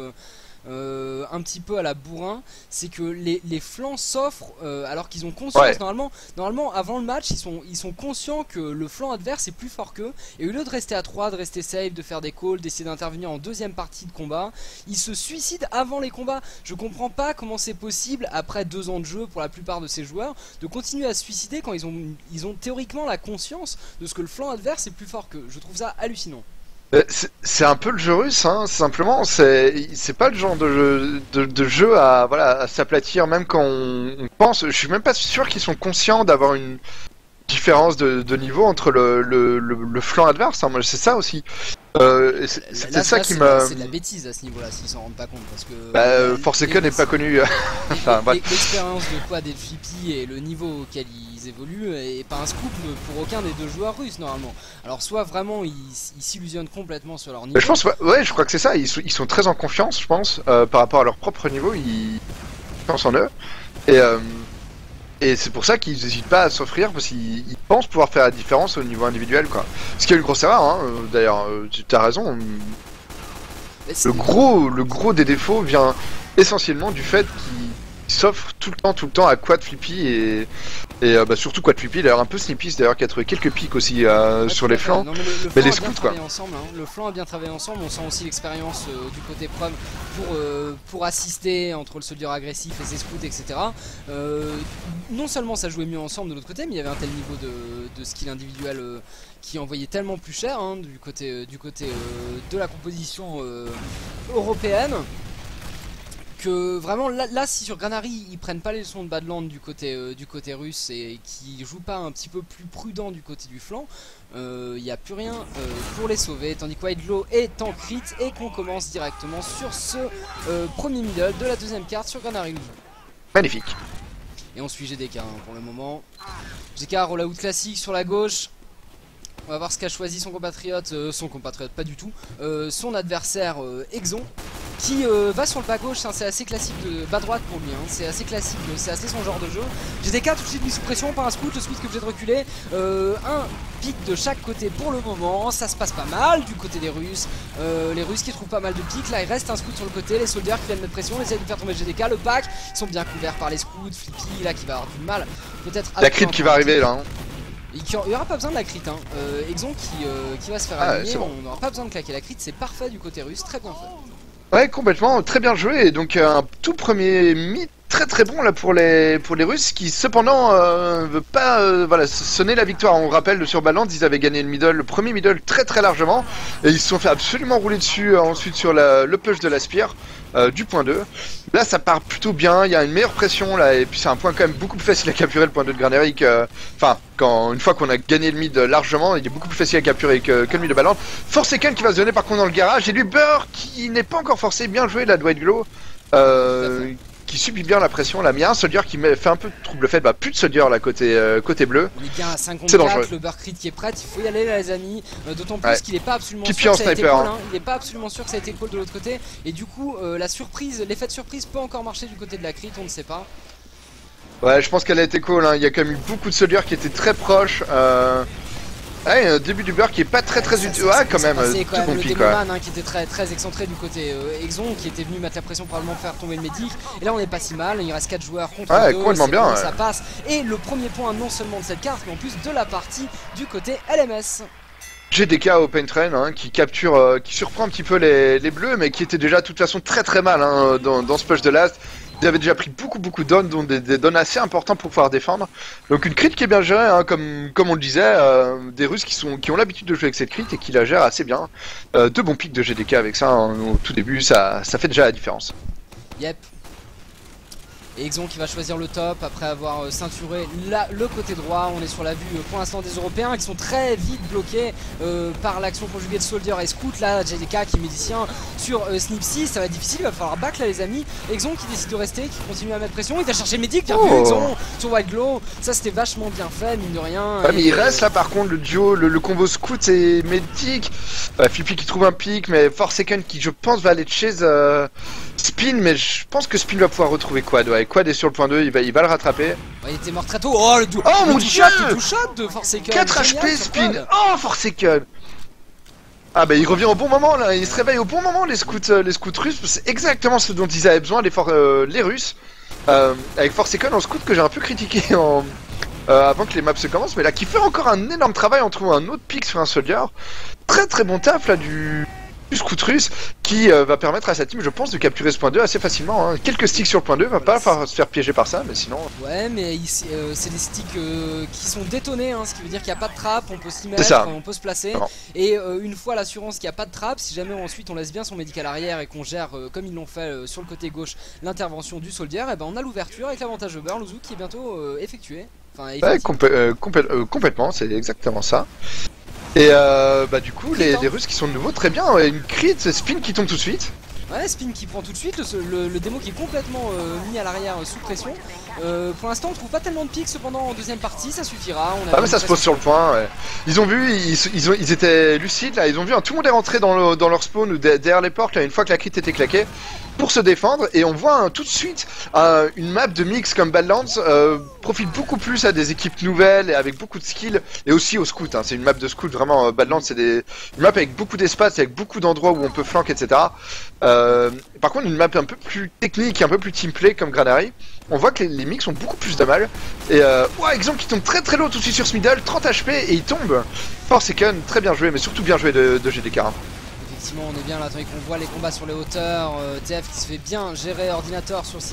un petit peu à la bourrin, c'est que les flancs s'offrent alors qu'ils ont conscience, ouais. Normalement avant le match ils sont conscients que le flanc adverse est plus fort qu'eux, et au lieu de rester à 3, de rester safe, de faire des calls, d'essayer d'intervenir en deuxième partie de combat, ils se suicident avant les combats. Je comprends pas comment c'est possible après 2 ans de jeu pour la plupart de ces joueurs de continuer à se suicider quand ils ont théoriquement la conscience de ce que le flanc adverse est plus fort qu'eux. Je trouve ça hallucinant. C'est un peu le jeu russe, hein. Simplement, c'est pas le genre de jeu à, voilà, à s'aplatir, même quand on pense. Je suis même pas sûr qu'ils sont conscients d'avoir une différence de niveau entre le flanc adverse, hein. C'est ça aussi. C'est ça qui me... C'est de la bêtise à ce niveau-là, s'ils s'en rendent pas compte, parce que... Bah, Forsaken n'est pas connu. Enfin, l'expérience de Quad et de Flippy et le niveau auquel ils évoluent est pas un scoop pour aucun des 2 joueurs russes, normalement. Alors, soit vraiment, ils s'illusionnent complètement sur leur niveau... Je pense, ouais, je crois que c'est ça. Ils sont très en confiance, je pense, par rapport à leur propre niveau. Ils pensent en eux. Et c'est pour ça qu'ils n'hésitent pas à s'offrir, parce qu'ils pensent pouvoir faire la différence au niveau individuel, quoi. Ce qui est une grosse erreur, hein. D'ailleurs, tu as raison. Le gros des défauts vient essentiellement du fait qu'ils s'offrent tout le temps à Quad, Flippy et bah, surtout Quad Flippy, d'ailleurs un peu Snippies, d'ailleurs qui a trouvé quelques pics aussi ouais, sur les flancs. Non, mais les scouts, quoi. Ensemble, hein. Le flanc a bien travaillé ensemble, on sent aussi l'expérience du côté prom pour assister entre le soldier agressif et ses scouts, etc. Non seulement ça jouait mieux ensemble de l'autre côté, mais il y avait un tel niveau de skill individuel qui envoyait tellement plus cher, hein, du côté de la composition européenne. Que vraiment là si sur Granary ils prennent pas les leçons de Badlands du côté russe et qui jouent pas un petit peu plus prudent du côté du flanc, il n'y a plus rien pour les sauver, tandis que White Glow est en crit et qu'on commence directement sur ce premier middle de la 2e carte sur Granary. Magnifique. Et on suit GDK, hein, pour le moment. GDK rollout classique sur la gauche. On va voir ce qu'a choisi son compatriote pas du tout, son adversaire Exon, qui va sur le bas gauche, hein, c'est assez classique, bas droite pour lui, hein, c'est assez classique, c'est assez son genre de jeu. GDK tout de suite mis sous pression par un scout, le scout qui est obligé de reculer, un pic de chaque côté pour le moment, ça se passe pas mal du côté des Russes, les Russes qui trouvent pas mal de pics, là il reste un scout sur le côté, les soldats qui viennent mettre pression, ils essayent de faire tomber GDK, le pack, ils sont bien couverts par les scouts, Flippy là qui va avoir du mal, peut-être... La crypte qui va arriver là, hein. Il n'y aura pas besoin de la crit, hein. Exon qui va se faire aligner, bon. On n'aura pas besoin de claquer la crit, c'est parfait du côté russe, très bien fait. Ouais, complètement, très bien joué, et donc un tout premier mythe très bon là pour les Russes, qui cependant veut pas voilà, sonner la victoire. On rappelle, sur Badlands ils avaient gagné le premier middle très largement, et ils se sont fait absolument rouler dessus ensuite sur le push de la spire du point 2. Là ça part plutôt bien, il y a une meilleure pression là, et puis c'est un point quand même beaucoup plus facile à capturer, le point 2 de Granary, enfin une fois qu'on a gagné le mid largement, il est beaucoup plus facile à capturer que le mid de Badlands. Forsaken qui va se donner par contre dans le garage, et lui Burr qui n'est pas encore forcé, bien joué là de White Glow, qui subit bien la pression là, mais il y a un soldier qui fait un peu de trouble fait, bah plus de soldier là côté bleu. On est bien à 54, le Burkrit qui est prêt, il faut y aller là les amis, d'autant plus, ouais, qu'il est pas absolument sûr que ça a été cool, hein. Il est pas absolument sûr que ça a été cool de l'autre côté, et du coup la surprise, l'effet de surprise peut encore marcher du côté de la crit, on ne sait pas. Ouais, je pense qu'elle a été cool, hein. Il y a quand même eu beaucoup de soldiers qui étaient très proches. Ouais, début du beurre qui est pas très utile. Ah, quand même, tout compliqué quoi. Hein, qui était très excentré du côté Exon, qui était venu mettre la pression probablement faire tomber le médic. Et là, on n'est pas si mal. Il reste 4 joueurs contre 2. Ouais, complètement bien. Ça passe. Et le premier point, non seulement de cette carte, mais en plus de la partie du côté LMS. GDK Open Train, hein, qui capture, qui surprend un petit peu les bleus, mais qui était déjà de toute façon très mal, hein, dans ce push de last. Ils avaient déjà pris beaucoup de dons, dont des dons assez importants pour pouvoir défendre. Donc une crit qui est bien gérée, hein, comme on le disait, des Russes qui ont l'habitude de jouer avec cette crit et qui la gèrent assez bien. 2 bons pics de GDK avec ça, hein, au tout début, ça fait déjà la différence. Yep. Et Exon qui va choisir le top après avoir ceinturé le côté droit. On est sur la vue pour l'instant des Européens qui sont très vite bloqués par l'action conjuguée de Soldier et Scout. Là, GDK qui est médicien sur Snipsy, ça va être difficile, il va falloir back là les amis. Exon qui décide de rester, qui continue à mettre pression, il a cherché le médic, bien vu Exon sur White Glow. Ça c'était vachement bien fait, mine de rien. Ouais, mais il reste là par contre le duo, le combo Scout et médic. Flippy qui trouve un pic, mais Forsaken qui je pense va aller de chez Spin, mais je pense que Spin va pouvoir retrouver Quad, ouais. Quad est sur le point 2, il va le rattraper. Ouais, il était mort très tôt. Oh le double, oh, mon dieu, le double shot de Forsaken. 4 HP Spin. Oh Forsaken. Ah bah il revient au bon moment là, il se réveille au bon moment les scouts russes, c'est exactement ce dont ils avaient besoin les Russes. Avec Forsaken en scout que j'ai un peu critiqué en... avant que les maps se commencent, mais là qui fait encore un énorme travail en trouvant un autre pick sur un soldier. Très très bon taf là du scout russe qui va permettre à sa team je pense de capturer ce point 2 assez facilement. Hein. Quelques sticks sur le point 2, va pas se faire piéger par ça, mais sinon... Ouais mais c'est des sticks qui sont détonnés, hein, ce qui veut dire qu'il n'y a pas de trappe, on peut s'y mettre, ça. On peut se placer. Non. Et une fois l'assurance qu'il n'y a pas de trappe, si jamais ensuite on laisse bien son médical arrière et qu'on gère comme ils l'ont fait sur le côté gauche l'intervention du soldier, et ben on a l'ouverture avec l'avantage de Burn, Luzzu qui est bientôt effectué. Enfin, ouais, complètement, c'est exactement ça. Et bah du coup les Russes qui sont de nouveau très bien, une crit, Spin qui tombe tout de suite. Ouais, Spin qui prend tout de suite, le démo qui est complètement mis à l'arrière sous pression. Pour l'instant on trouve pas tellement de pics, cependant en deuxième partie ça suffira. On a ah mais ça se pose sur le point, ouais. Ils ont vu, ils étaient lucides là, ils ont vu, hein, tout le monde est rentré dans leur spawn ou derrière les portes là, une fois que la crit était claquée, pour se défendre, et on voit tout de suite une map de mix comme Badlands profite beaucoup plus à des équipes nouvelles, et avec beaucoup de skills, et aussi aux scouts, hein, c'est une map de scouts vraiment, Badlands c'est une map avec beaucoup d'espace, avec beaucoup d'endroits où on peut flanquer, etc. Par contre une map un peu plus technique, un peu plus teamplay comme Granary, on voit que les mix ont beaucoup plus de mal, et ouah, Exon qui tombe très très low tout de suite sur ce middle, 30 HP, et il tombe. Forsaken, très bien joué, mais surtout bien joué de GDK. Hein. Effectivement, on est bien là, tandis qu'on voit les combats sur les hauteurs, TF qui se fait bien gérer, Ordinateur sur 6-6,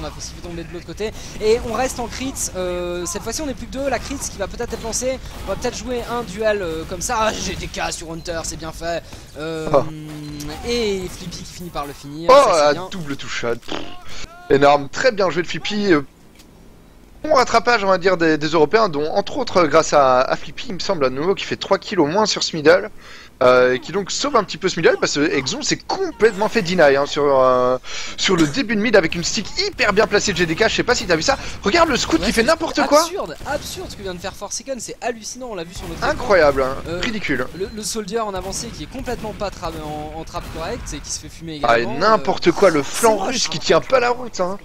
on a possible de tomber de l'autre côté, et on reste en crits, cette fois-ci on est plus que deux, la crits qui va peut-être être lancée, on va peut-être jouer un duel comme ça, ah, GDK sur Hunter, c'est bien fait, et Flippy qui finit par le finir. Oh, ça, double touchade, énorme, très bien joué de Flippy, bon rattrapage on va dire des Européens, dont entre autres grâce à Flippy, il me semble à nouveau, qui fait 3 kills au moins sur ce middle. Qui donc sauve un petit peu ce middle parce que Exon s'est complètement fait deny hein, sur le début de mid avec une stick hyper bien placée de GDK. Je sais pas si t'as vu ça. Regarde le scout ouais, qui fait n'importe quoi. Absurde ce que vient de faire Forsaken, c'est hallucinant. On l'a vu sur notre incroyable, hein, ridicule. Le soldier en avancée qui est complètement pas en trappe correcte et qui se fait fumer également. Ah, n'importe quoi, le flanc russe qui tient pas la route. Hein.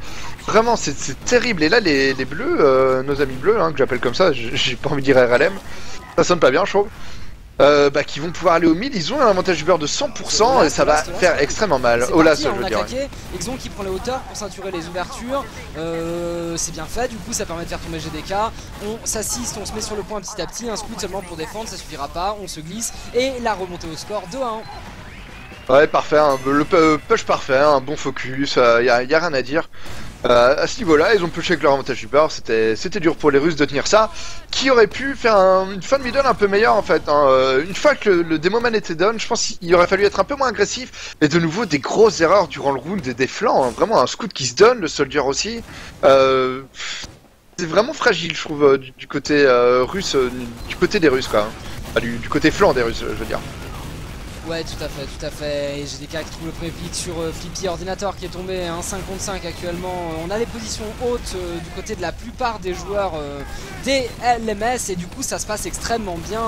Vraiment, c'est terrible. Et là, les bleus, nos amis bleus, hein, que j'appelle comme ça, j'ai pas envie de dire RLM, ça sonne pas bien, je trouve. Bah qui vont pouvoir aller au mid, ils ont un avantage du beurre de 100% et ça va faire extrêmement mal. Oh là, ça je veux dire. Exon qui prend les hauteurs pour ceinturer les ouvertures, c'est bien fait, du coup ça permet de faire tomber GDK, on s'assiste, on se met sur le point petit à petit, un scout seulement pour défendre, ça suffira pas, on se glisse et la remontée au score 2-1. Ouais parfait, hein, le push parfait, hein, un bon focus, y a rien à dire. À ce niveau-là, ils ont pushé avec leur avantage du beurre, c'était dur pour les Russes de tenir ça. Qui aurait pu faire une fin de middle un peu meilleure en fait hein. Une fois que le Demoman était done, je pense qu'il aurait fallu être un peu moins agressif. Et de nouveau, des grosses erreurs durant le round des flancs, hein. Vraiment un scout qui se donne, le soldier aussi. C'est vraiment fragile, je trouve, du côté russe, du côté des Russes quoi. Enfin, du côté flanc des Russes, je veux dire. Ouais tout à fait, et GDK qui trouve le premier pick sur Flippy, Ordinateur qui est tombé à 1,55 hein, actuellement, on a des positions hautes du côté de la plupart des joueurs des LMS et du coup ça se passe extrêmement bien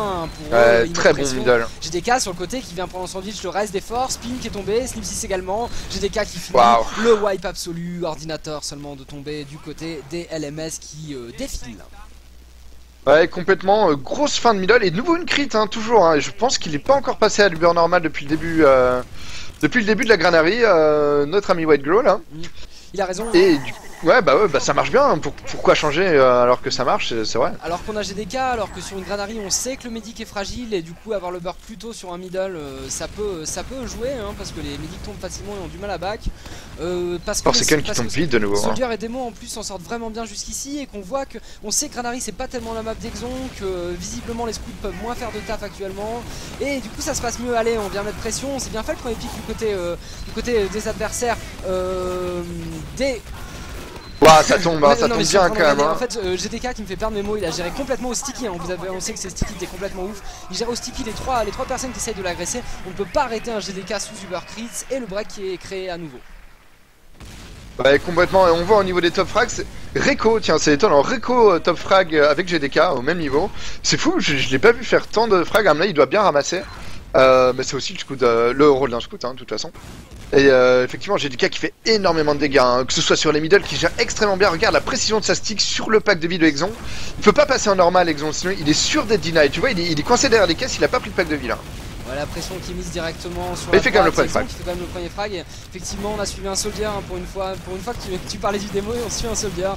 pour très bon middle. GDK sur le côté qui vient prendre en sandwich le reste des forces, Spin qui est tombé, Snippies également, GDK qui finit le wipe absolu, Ordinateur seulement de tomber du côté des LMS qui défilent. Ouais complètement, grosse fin de middle et de nouveau une crit hein, toujours hein, je pense qu'il n'est pas encore passé à l'uber normal depuis le début de la Granary, notre ami White Glow là. Il a raison. Et ouais bah ça marche bien, pourquoi changer alors que ça marche, c'est vrai. Alors qu'on a GDK, alors que sur une Granary on sait que le medic est fragile et du coup avoir le beurre plus tôt sur un middle ça peut jouer hein, parce que les medics tombent facilement et ont du mal à back. Parce que c'est qui tombe vite de nouveau. Soldier et démon en plus s'en sortent vraiment bien jusqu'ici et qu'on voit que on sait que Granary c'est pas tellement la map d'Exon, que visiblement les scouts peuvent moins faire de taf actuellement et du coup ça se passe mieux. Allez, on vient mettre pression, on s'est bien fait le premier pic du côté des adversaires des... Ouah, ça tombe, hein, ça tombe bien quand même. En fait, GDK qui me fait perdre mes mots, il a géré complètement au sticky. Hein. On vous avait annoncé que ces sticky étaient complètement ouf. Il gère au sticky les trois personnes qui essayent de l'agresser. On ne peut pas arrêter un GDK sous Uber Crits et le break qui est créé à nouveau. Ouais, complètement. Et on voit au niveau des top frags, Reko, tiens, c'est étonnant. Reko top frag avec GDK au même niveau. C'est fou, je l'ai pas vu faire tant de frags. Là, il doit bien ramasser. Mais c'est aussi le rôle d'un scout, hein, de toute façon. Et effectivement, GDK qui fait énormément de dégâts, hein, que ce soit sur les middle, qui gère extrêmement bien. Regarde la précision de sa stick sur le pack de vie de Exon. Il peut pas passer en normal, Exon, sinon il est sûr d'être deny. Tu vois, il est coincé derrière les caisses, il a pas pris le pack de vie là. la pression qui mise directement sur la il fait quand même le premier frag. Et effectivement, on a suivi un soldier hein, pour une fois. Pour une fois que tu parlais du démo, on suit un soldier.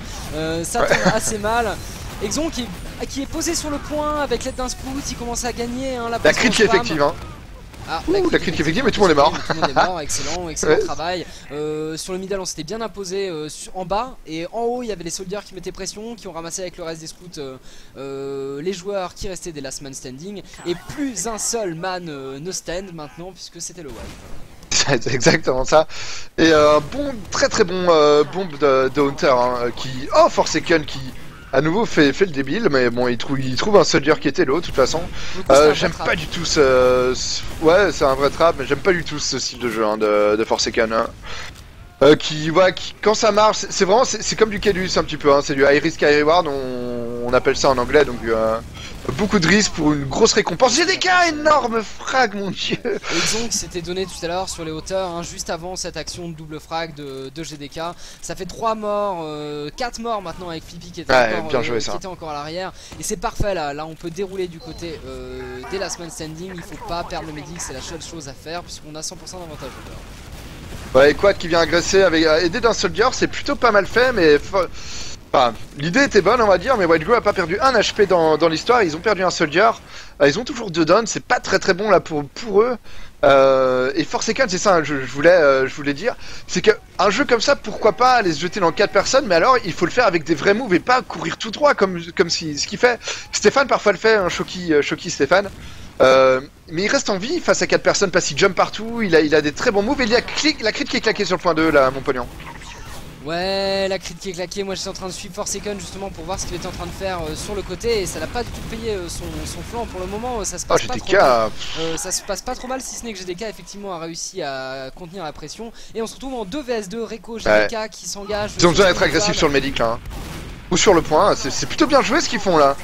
Ça tombe assez mal. Exon qui est posé sur le point avec l'aide d'un scout, il commence à gagner hein, la crit qui est effective hein. Ah, la critique effective, mais tout le monde est mort. Tout le monde est mort, excellent ouais. Travail. Sur le middle, on s'était bien imposé en bas et en haut, il y avait les soldiers qui mettaient pression, qui ont ramassé avec le reste des scouts les joueurs qui restaient des last man standing. Et plus un seul man ne stand maintenant, puisque c'était le wipe. C'est exactement ça. Et bon, très bon bombe de Hunter hein, qui. Oh, Forsaken qui. À nouveau fait le débile, mais bon il trouve un soldier qui était l'autre de toute façon. J'aime pas du tout ouais c'est un vrai trap, mais j'aime pas du tout ce style de jeu hein, de Forsaken hein. Qui quand ça marche c'est vraiment c'est comme du Kedus un petit peu hein, c'est du high risk high reward, on appelle ça en anglais, donc beaucoup de risques pour une grosse récompense. GDK, énorme frag, mon dieu. Exon qui s'était donné tout à l'heure sur les hauteurs, hein, juste avant cette action de double frag de GDK. Ça fait 3 morts, 4 morts maintenant avec Flippy qui était, ouais, encore, bien joué, qui était encore à l'arrière. Et c'est parfait là, on peut dérouler du côté des last man standing. Il faut pas perdre le medic, c'est la seule chose à faire puisqu'on a 100% d'avantage. Ouais, et Quad qui vient agresser avec aidé d'un soldier, c'est plutôt pas mal fait, mais... Enfin, l'idée était bonne on va dire, mais White Glow a pas perdu un HP dans l'histoire, ils ont perdu un soldier, ils ont toujours 2 downs, c'est pas très bon là pour eux. Et Forsaken, c'est ça, je voulais dire, c'est qu'un jeu comme ça, pourquoi pas aller se jeter dans 4 personnes, mais alors il faut le faire avec des vrais moves et pas courir tout droit comme si, ce qu'il fait. Stéphane parfois le fait, hein, Shoki Stéphane. Mais il reste en vie face à 4 personnes parce qu'il jump partout, il a des très bons moves et il y a la crit qui est claquée sur le point 2 là, mon pognon. Ouais, la crit qui est claquée, moi j'étais en train de suivre Forsaken justement pour voir ce qu'il était en train de faire sur le côté et ça n'a pas du tout payé son flanc pour le moment, ça se passe pas trop mal. Ça se passe pas trop mal, si ce n'est que GDK effectivement a réussi à contenir la pression et on se retrouve en 2 vs 2, Reko, GDK ouais. Qui s'engage. Ils ont besoin d'être agressifs sur le medic là, hein. Ou sur le point, c'est plutôt bien joué ce qu'ils font là.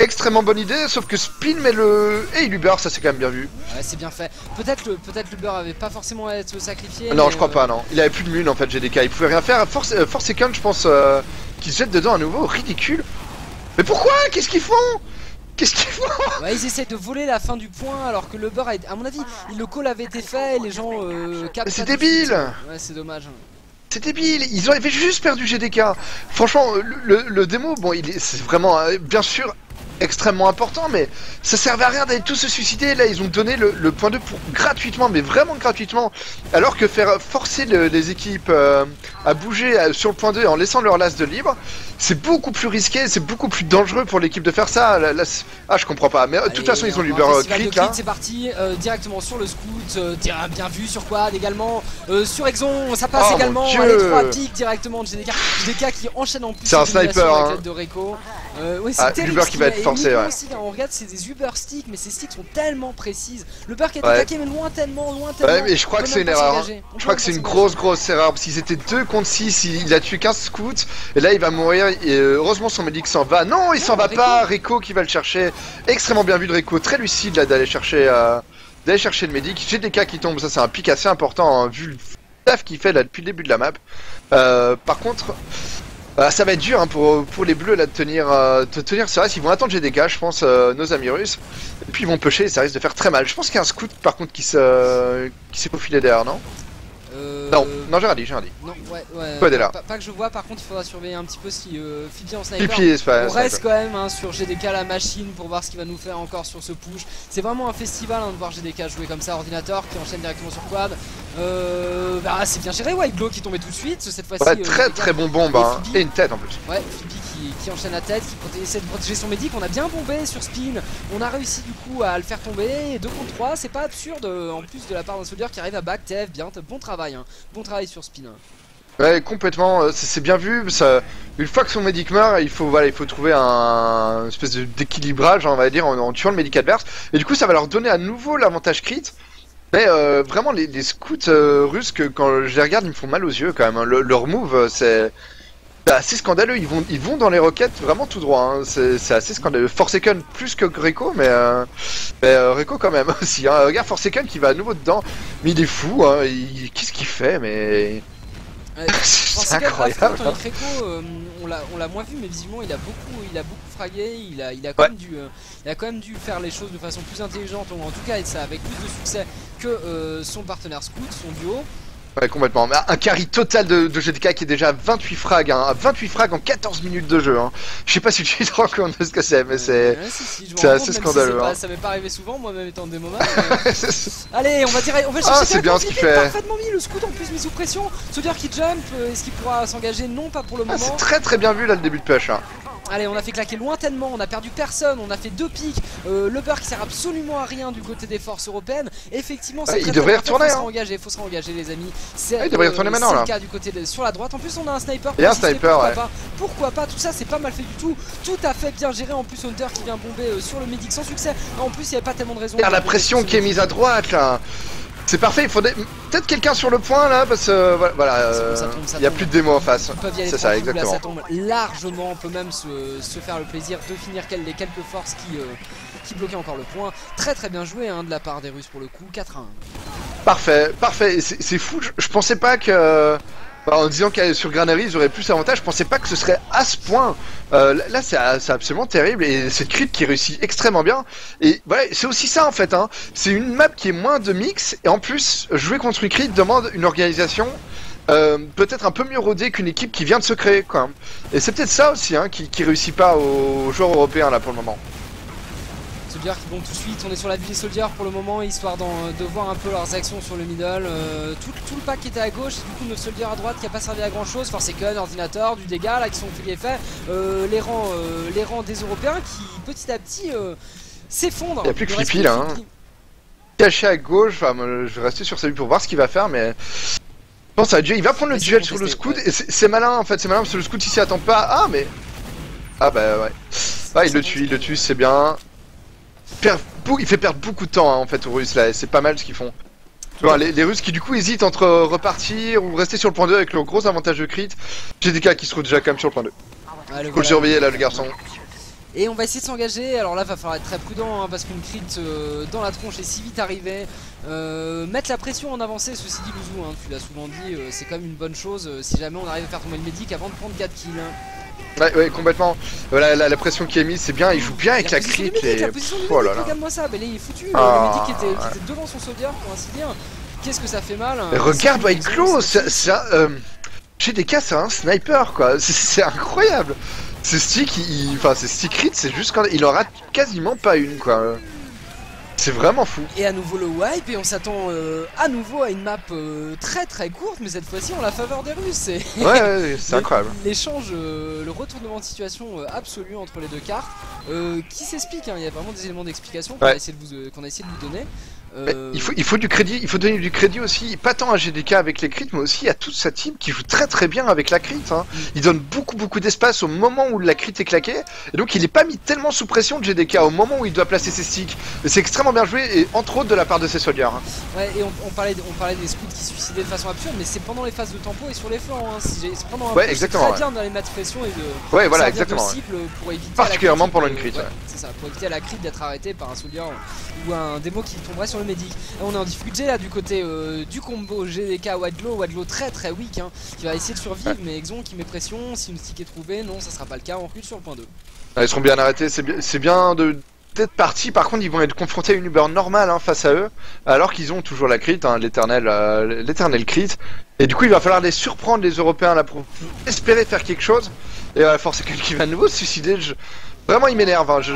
Extrêmement bonne idée, sauf que Spin met le... Et il Uber, ça c'est quand même bien vu. Ouais, c'est bien fait. Peut-être l'Uber avait pas forcément à être sacrifié. Non, je crois pas, non. Il avait plus de mule en fait, GDK. Il pouvait rien faire. Forsaken, je pense, qu'il se jette dedans à nouveau. Ridicule. Mais pourquoi? Qu'est-ce qu'ils font? Qu'est-ce qu'ils font? Ouais, ils essaient de voler la fin du point alors que l'Uber, à mon avis, le call avait été fait et les gens... c'est débile. Ouais, c'est dommage. C'est débile, ils avaient juste perdu GDK. Franchement, le démo, bon, c'est vraiment, bien sûr... extrêmement important, mais ça servait à rien d'aller tous se suicider. Là ils ont donné le point 2 pour gratuitement, mais vraiment gratuitement, alors que faire forcer les équipes à bouger sur le point 2 en laissant leur last de libre, c'est beaucoup plus risqué, c'est beaucoup plus dangereux pour l'équipe de faire ça. Je comprends pas, mais de toute façon ils ont l'Uber Click là. C'est parti directement sur le scout, bien vu sur Quad également, sur Exon, ça passe également, les 3 pics directement de GDK qui enchaîne en plus. C'est un sniper hein. De Reko. Ouais, l'Uber qui va être forcé, ouais. Aussi, là, on regarde, c'est des Uber sticks, mais ces sticks sont tellement précises. Le beurre qui a été attaqué, mais loin tellement. Ouais, mais je crois que c'est une erreur. Je crois que c'est une grosse erreur. Parce qu'ils étaient 2 contre 6, il a tué 15 scouts, et là il va mourir. Et heureusement, son médic s'en va. Non, il s'en va pas. Reko qui va le chercher. Extrêmement bien vu de Reko, très lucide là d'aller chercher le médic. GDK qui tombe, ça c'est un pic assez important, hein, vu le taf qu'il fait là depuis le début de la map. Par contre. Ça va être dur hein, pour les bleus là de tenir ce reste. Ils vont attendre GDK, je pense, nos amis russes. Et puis ils vont pêcher et ça risque de faire très mal. Je pense qu'il y a un scout par contre qui s'est faufilé derrière, non? Non, j'ai rien dit, Non, ouais pas que je vois, par contre il faudra surveiller un petit peu si Flippy en sniper. On reste quand même hein, sur GDK la machine pour voir ce qu'il va nous faire encore sur ce push. C'est vraiment un festival hein, de voir GDK jouer comme ça. Ordinateur qui enchaîne directement sur Quad. C'est bien géré, White Glow qui tombait tout de suite cette fois-ci. Ouais, très bon bombe hein. Et une tête en plus. Ouais, Flippy qui enchaîne la tête, qui essaie de protéger son médic. On a bien bombé sur Spin, on a réussi du coup à le faire tomber. 2 contre 3, c'est pas absurde en plus de la part d'un soldier qui arrive à back. TF, bien, bon travail, hein. Bon travail sur Spin. Ouais, complètement, c'est bien vu. Ça, une fois que son médic meurt, il faut trouver une espèce d'équilibrage, on va dire, en tuant le médic adverse. Et du coup, ça va leur donner à nouveau l'avantage crit. Mais vraiment, les scouts russes, quand je les regarde, ils me font mal aux yeux quand même. Leur move, c'est. C'est assez scandaleux, ils vont dans les roquettes vraiment tout droit, hein. C'est assez scandaleux. Forsaken plus que Reko, mais Reko quand même aussi. Hein. Regarde Forsaken qui va à nouveau dedans, mais il est fou, hein. Qu'est-ce qu'il fait, mais... C'est incroyable. Reko, on l'a moins vu, mais visiblement il a beaucoup fragué, il a quand même dû faire les choses de façon plus intelligente, ou en tout cas ça avec plus de succès que son partenaire Scout, son duo. Ouais, complètement. Un carry total de GDK qui est déjà à 28 frags, hein, 28 frags en 14 minutes de jeu. Hein. Je sais pas si tu te rends compte de ce que c'est, mais c'est assez scandaleux. Si hein. Ça m'est pas arrivé souvent, moi-même étant des moments. Allez, on va chercher. Ah, c'est bien ce qu'il fait. Parfaitement mis le scout en plus mis sous pression. Soldier qui jump, est-ce qu'il pourra s'engager? Non, pas pour le moment. C'est très bien vu là le début de push. Hein. Allez, on a fait claquer lointainement, on a perdu personne, on a fait 2 pics, le beurre qui sert absolument à rien du côté des forces européennes. Effectivement, c'est il devrait retourner. Faut se réengager les amis. C'est il devrait retourner maintenant là. Du côté de, sur la droite. En plus, on a un sniper. Il y a un sniper, pourquoi ouais. Pas, pourquoi pas. Tout ça, c'est pas mal fait du tout. Tout à fait bien géré. En plus, Hunter qui vient bomber sur le medic sans succès. En plus, il n'y avait pas tellement de raison. La pression qui est mise à droite là. C'est parfait, il faudrait peut-être quelqu'un sur le point là, parce que voilà, il n'y a plus de démo en face. C'est ça, exactement. Là, ça tombe largement, on peut même se faire le plaisir de finir les quelques forces qui bloquaient encore le point. Très bien joué hein, de la part des Russes pour le coup, 4-1. Parfait, c'est fou, je pensais pas que... En disant que sur Granary ils auraient plus d'avantages, je pensais pas que ce serait à ce point. Là c'est absolument terrible et cette crit qui réussit extrêmement bien. Et voilà, c'est aussi ça en fait. Hein. C'est une map qui est moins de mix et en plus jouer contre une crit demande une organisation peut-être un peu mieux rodée qu'une équipe qui vient de se créer. Quoi. Et c'est peut-être ça aussi hein, qui réussit pas aux joueurs européens là pour le moment. Soldier qui vont tout de suite, on est sur la ville des Soldier pour le moment, histoire de voir un peu leurs actions sur le middle, tout le pack qui était à gauche, et du coup notre Soldier à droite qui a pas servi à grand chose, Forsaken, Ordinateur, du dégât là qui sont fait l'effet, les rangs des Européens qui petit à petit s'effondrent. Il n'y a plus que Flippy là, hein. Caché à gauche, enfin, je vais rester sur sa vue pour voir ce qu'il va faire mais... Je pense à Jay, il va prendre le duel sur le scout, ouais. Et c'est malin en fait, c'est malin parce que le scout il s'y attend pas, ah mais... Ah bah ouais, ah, il le tue c'est bien. Il fait perdre beaucoup de temps hein, en fait aux Russes là, c'est pas mal ce qu'ils font. Bon, les Russes qui du coup hésitent entre repartir ou rester sur le point 2 avec leur gros avantage de crit. GDK qui se trouve déjà quand même sur le point 2. Faut le surveiller là le garçon. Et on va essayer de s'engager, alors là va falloir être très prudent hein, parce qu'une crit dans la tronche est si vite arrivée. Mettre la pression en avancée, ceci dit Luzzu, hein, tu l'as souvent dit, c'est quand même une bonne chose si jamais on arrive à faire tomber le médic avant de prendre 4 kills. Hein. Ouais, complètement. La pression qui est mise, c'est bien. Il joue bien avec la crit. La position du médic, regarde-moi ça. Mais là, il est foutu. Le médic qui était devant son soldier, pour ainsi dire. Qu'est-ce que ça fait mal hein. Regarde White Glow. GDK, c'est un sniper, quoi. C'est incroyable. Ce stick, enfin, ce stick crit, c'est juste quand il en rate quasiment pas une, quoi. C'est vraiment fou. Et à nouveau le wipe et on s'attend à nouveau à une map très courte, mais cette fois-ci on la faveur des Russes. Et ouais, c'est incroyable. L'échange, le retournement de situation absolu entre les deux cartes, qui s'explique, hein, il y a vraiment des éléments d'explication qu'on a essayé de vous donner. Il faut du crédit, il faut donner du crédit aussi, pas tant à GDK avec les crits, mais aussi à toute sa team qui joue très bien avec la crit. Hein. Il donne beaucoup d'espace au moment où la crit est claquée, et donc il n'est pas mis tellement sous pression de GDK au moment où il doit placer ses sticks. C'est extrêmement bien joué, et entre autres de la part de ses soldiers. Hein. Ouais, et on parlait des scouts qui suicidaient de façon absurde, mais c'est pendant les phases de tempo et sur les flancs. Hein. C'est pendant un peu très bien d'aller mettre pression et de voilà, exactement, cible pour éviter. Particulièrement pendant une crit. Ouais. C'est ça, pour éviter à la crit d'être arrêtée par un soldier ou un démo qui tomberait sur le médic. On est en difficulté là du côté du combo GDK White Glow très weak hein, qui va essayer de survivre mais Exon qui met pression, si une stick est trouvée, non ça sera pas le cas, on recule sur le point 2. Ah, ils seront bien arrêtés, c'est bien d'être parti, par contre ils vont être confrontés à une Uber normale hein, face à eux, alors qu'ils ont toujours la crit, hein, l'éternel crit, et du coup il va falloir les surprendre les Européens là pour espérer faire quelque chose, et forcer quelqu'un qui va à nouveau se suicider. Vraiment il m'énerve, hein. je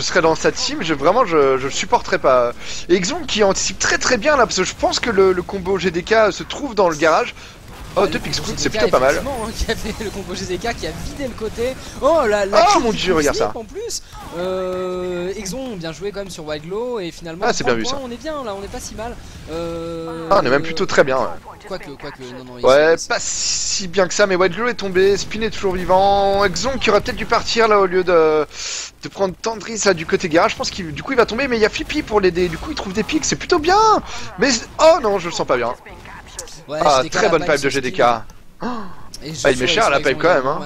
serais dans sa team, je le supporterais pas. Et Exon qui anticipe très bien là, parce que je pense que le combo GDK se trouve dans le garage. Oh, deux pics scout, c'est plutôt pas mal. Hein, qui a fait le combo GDK qui a vidé le côté. Oh la oh mon dieu, regarde ça. En plus, Exon, bien joué quand même sur White Glow et finalement. Ah, c'est bien vu ça. On est bien là, on est pas si mal. Ah, on est même plutôt très bien. Ouais. Quoique, non. Ouais, pas si bien que ça, mais White Glow est tombé, Spin est toujours vivant. Exon qui aurait peut-être dû partir là au lieu de prendre Tendris là du côté garage. Je pense qu'il du coup il va tomber, mais il y a Flippy pour l'aider. Du coup, il trouve des pics, c'est plutôt bien. Mais oh non, je le sens pas bien. Ouais, ah, très bonne pipe de GDK. Et il met cher la pipe quand même. Hein.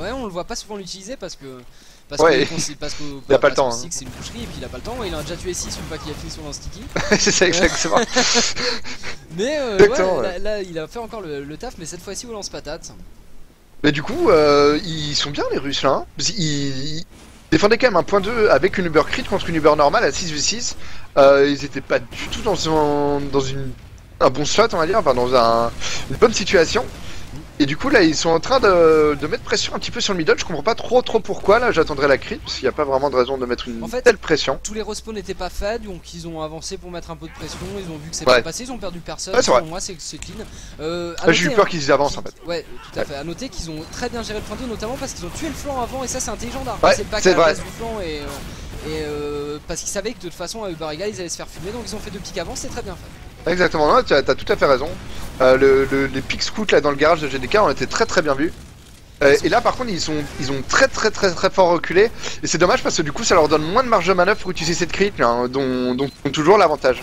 Ouais, on le voit pas souvent l'utiliser parce que Parce ouais, qu'il a pas le temps. Hein. C'est une boucherie et puis il a pas le temps. Il en a déjà tué 6 une fois qu'il a fait son sticky. C'est ça, exactement. Mais ouais, là il a fait encore le taf, mais cette fois-ci au lance-patate. Mais du coup, ils sont bien les Russes là. Ils défendaient quand même un point 2 avec une Uber crit contre une Uber normale à 6v6. Ils étaient pas du tout dans un bon slot, on va dire, enfin dans une bonne situation. Et du coup là ils sont en train de mettre pression un petit peu sur le middle, je comprends pas trop pourquoi là, j'attendrai la crit, parce qu'il n'y a pas vraiment de raison de mettre une telle pression. Tous les respawns n'étaient pas fades, donc ils ont avancé pour mettre un peu de pression, ils ont vu que c'est pas passé, ils ont perdu personne, pour moi c'est clean. J'ai eu peur qu'ils avancent en fait. Ouais, tout à fait, à noter qu'ils ont très bien géré le point 2, notamment parce qu'ils ont tué le flanc avant, et ça c'est intelligent d'arriver le back à la place du flanc, et parce qu'ils savaient que de toute façon à Uber Egal ils allaient se faire fumer, donc ils ont fait 2 pics avant, c'est très bien fait. Exactement, tu as tout à fait raison. Les pics scouts là dans le garage de GDK ont été très bien vus. Et là par contre ils ont très fort reculé. Et c'est dommage parce que du coup ça leur donne moins de marge de manœuvre pour utiliser cette crit là, hein, dont ils ont toujours l'avantage.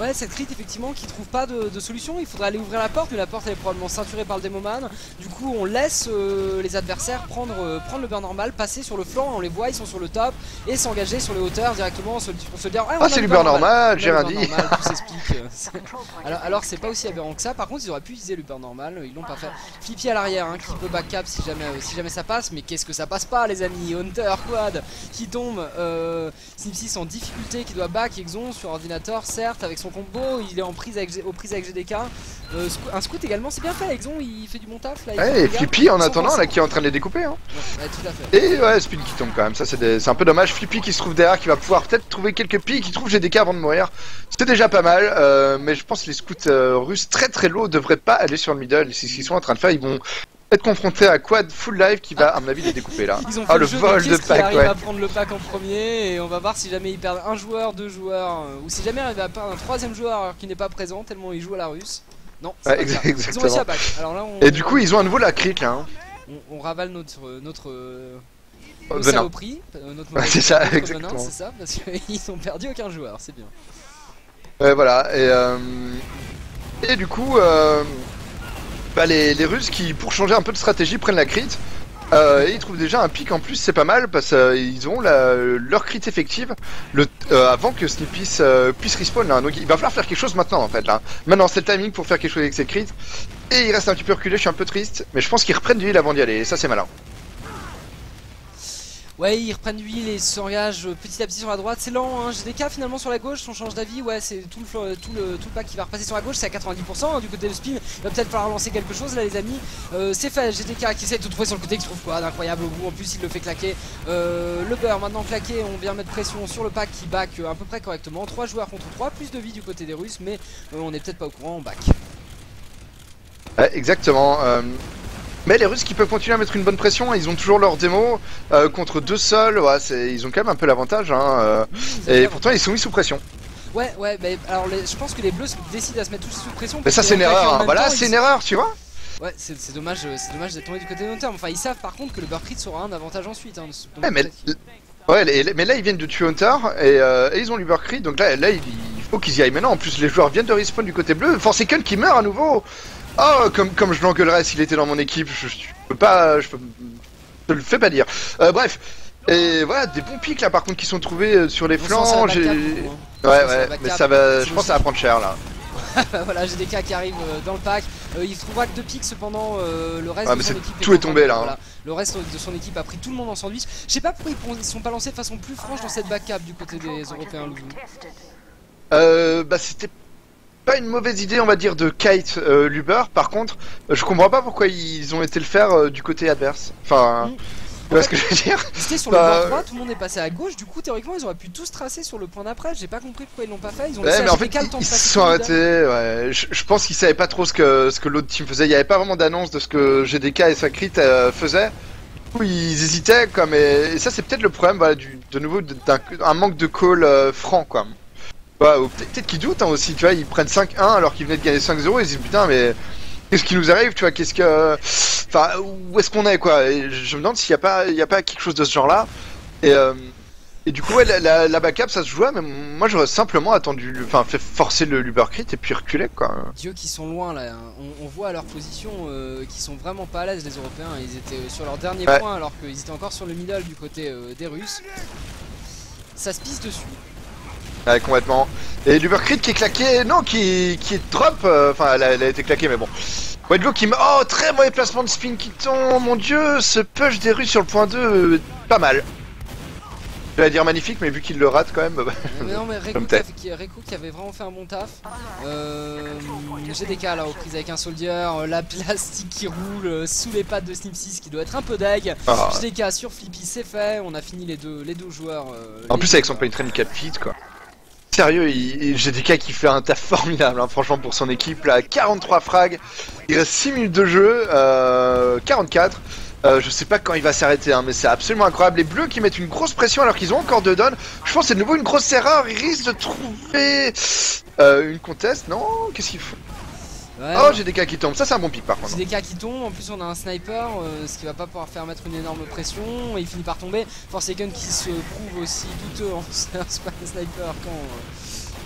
Ouais, cette crit effectivement qui trouve pas de solution, il faudrait aller ouvrir la porte, mais la porte elle est probablement ceinturée par le démoman. Du coup on laisse les adversaires prendre le burn normal, passer sur le flanc, on les voit, ils sont sur le top, et s'engager sur les hauteurs directement, on se dit ah c'est le burn normal, j'ai rien dit. Tout s'explique. Alors c'est pas aussi aberrant que ça, par contre ils auraient pu utiliser le burn normal, ils l'ont pas fait. Flippy à l'arrière, hein, qui peut back-up si jamais ça passe, mais qu'est-ce que ça passe pas les amis. Hunter, Quad, qui tombe, Snipsis en difficulté, qui doit back, Exon sur ordinateur, certes, avec son combo, il est en prise aux prises avec GDK. Un scout également, c'est bien fait. Exon il fait du bon taf là. Ouais, et Flippy en attendant là qui est en train de les découper. Hein. Ouais, tout à fait. Et ouais, Spin qui tombe quand même, ça c'est un peu dommage. Flippy qui se trouve derrière, qui va pouvoir peut-être trouver quelques pics, qui trouve GDK avant de mourir. C'est déjà pas mal, mais je pense que les scouts russes très low devraient pas aller sur le middle. C'est ce qu'ils sont en train de faire, ils vont être confronté à Quad full live qui va à mon avis les découper là. Ils ont fait le vol de pack, ouais. On va prendre le pack en premier et on va voir si jamais ils perdent un joueur, 2 joueurs ou si jamais ils va perdre un 3e joueur qui n'est pas présent tellement ils jouent à la russe. Non, ouais, exactement. Ils ont réussi à back. Alors là, et du coup ils ont à nouveau la crit là. Hein. On ravale notre saloperie, notre ouais, c'est ça, exactement. C'est ça, parce qu'ils ont perdu aucun joueur, c'est bien. Voilà, et du coup bah les Russes qui pour changer un peu de stratégie prennent la crit et ils trouvent déjà un pic en plus, c'est pas mal parce qu'ils ont leur crit effective avant que Snippies puisse respawn là. Donc il va falloir faire quelque chose maintenant en fait là. Maintenant c'est le timing pour faire quelque chose avec cette crit. Et il reste un petit peu reculé, je suis un peu triste, mais je pense qu'ils reprennent du heal avant d'y aller et ça c'est malin. Ouais, ils reprennent du heal et s'engagent petit à petit sur la droite, c'est lent, hein. GDK finalement sur la gauche, on change d'avis, ouais c'est tout le pack qui va repasser sur la gauche, c'est à 90%, hein, du côté de Spin, il va peut-être falloir lancer quelque chose là les amis, c'est fait, GDK qui essaie de tout trouver sur le côté, qui trouve quoi d'incroyable au bout, en plus il le fait claquer, le beurre maintenant claqué, on vient mettre pression sur le pack qui back à peu près correctement, 3 joueurs contre 3, plus de vie du côté des Russes, mais on n'est peut-être pas au courant, on back. Ouais, exactement, mais les Russes qui peuvent continuer à mettre une bonne pression, ils ont toujours leur démo contre 2 seuls, ouais, ils ont quand même un peu l'avantage, hein, et pourtant ils sont mis sous pression. Ouais, bah, alors je pense que les bleus décident à se mettre tous sous pression. Mais ça c'est une erreur, hein, voilà, c'est une erreur, tu vois. Ouais, c'est dommage d'être tombé du côté de Hunter, enfin ils savent par contre que le Burkrit sera un avantage ensuite. Hein, donc, mais là ils viennent de tuer Hunter, et ils ont le Burkrit, donc là il faut qu'ils y aillent maintenant, en plus les joueurs viennent de respawn du côté bleu, Forsaken qui meurt à nouveau. Oh, comme je l'engueulerais s'il était dans mon équipe, je te le fais pas dire. Bref, et voilà, des bons pics là par contre qui sont trouvés sur les flancs. Ouais, mais ça va, je pense que ça va prendre cher là. Voilà, GDK qui arrive dans le pack, il trouvera que 2 pics cependant, le reste de son équipe tout est tombé là. Voilà. Hein. Le reste de son équipe a pris tout le monde en sandwich. Je sais pas pourquoi ils sont pas lancés de façon plus franche dans cette back-up du côté des Européens. C'était pas une mauvaise idée on va dire de kite l'Uber, par contre je comprends pas pourquoi ils ont été le faire du côté adverse, enfin tu vois ce que je veux dire. C'était sur le point droit, tout le monde est passé à gauche, du coup théoriquement ils auraient pu tous tracer sur le point d'après, j'ai pas compris pourquoi ils l'ont pas fait, ils ont laissé à GDK le temps de passer. Ils se sont arrêtés, ouais, je pense qu'ils savaient pas trop ce que l'autre team faisait, il y avait pas vraiment d'annonce de ce que GDK et sa crit faisaient. Ils hésitaient quoi, et ça c'est peut-être le problème, voilà, de nouveau d'un manque de call franc quoi. Ouais, peut-être qu'ils doutent hein, aussi, tu vois, ils prennent 5-1 alors qu'ils venaient de gagner 5-0 et ils disent putain mais qu'est-ce qui nous arrive, tu vois, qu'est-ce que... Enfin, où est-ce qu'on est quoi, et je me demande s'il n'y a pas quelque chose de ce genre là, et Et du coup, ouais, la backup, ça se jouait, mais moi j'aurais simplement attendu, enfin, fait forcer le l'ubercrit et puis reculer, quoi. Dieu qui sont loin, là. On voit à leur position qu'ils sont vraiment pas à l'aise, les Européens. Ils étaient sur leur dernier point, alors qu'ils étaient encore sur le middle du côté des Russes. Ça se pisse dessus. Ouais, complètement. Et l'ubercrit qui est claqué, non, qui est drop, enfin, elle a été claquée, mais bon. White Glow qui... Oh, très mauvais placement de spin qui tombe, mon dieu, ce push des Russes sur le point 2, pas mal. Je vais dire magnifique, mais vu qu'il le rate quand même... Mais non, mais Reko qui avait vraiment fait un bon taf. GDK là, aux prises avec un soldier, la plastique qui roule sous les pattes de Snippies qui doit être un peu deg. Oh. GDK sur Flippy, c'est fait, on a fini les deux joueurs. En plus avec son playtrain cap fit, quoi. Sérieux, GDK qui fait un taf formidable, hein, franchement, pour son équipe, là, 43 frags, il reste 6 minutes de jeu, 44, je sais pas quand il va s'arrêter, hein, mais c'est absolument incroyable, les bleus qui mettent une grosse pression alors qu'ils ont encore 2 downs, je pense que c'est de nouveau une grosse erreur, ils risquent de trouver une contest, non, qu'est-ce qu'ils font? Ouais, oh, GDK qui tombe, ça c'est un bon pic par contre. GDK qui tombe, en plus on a un sniper, ce qui va pas pouvoir faire mettre une énorme pression, et il finit par tomber. Forsaken qui se prouve aussi douteux en sniper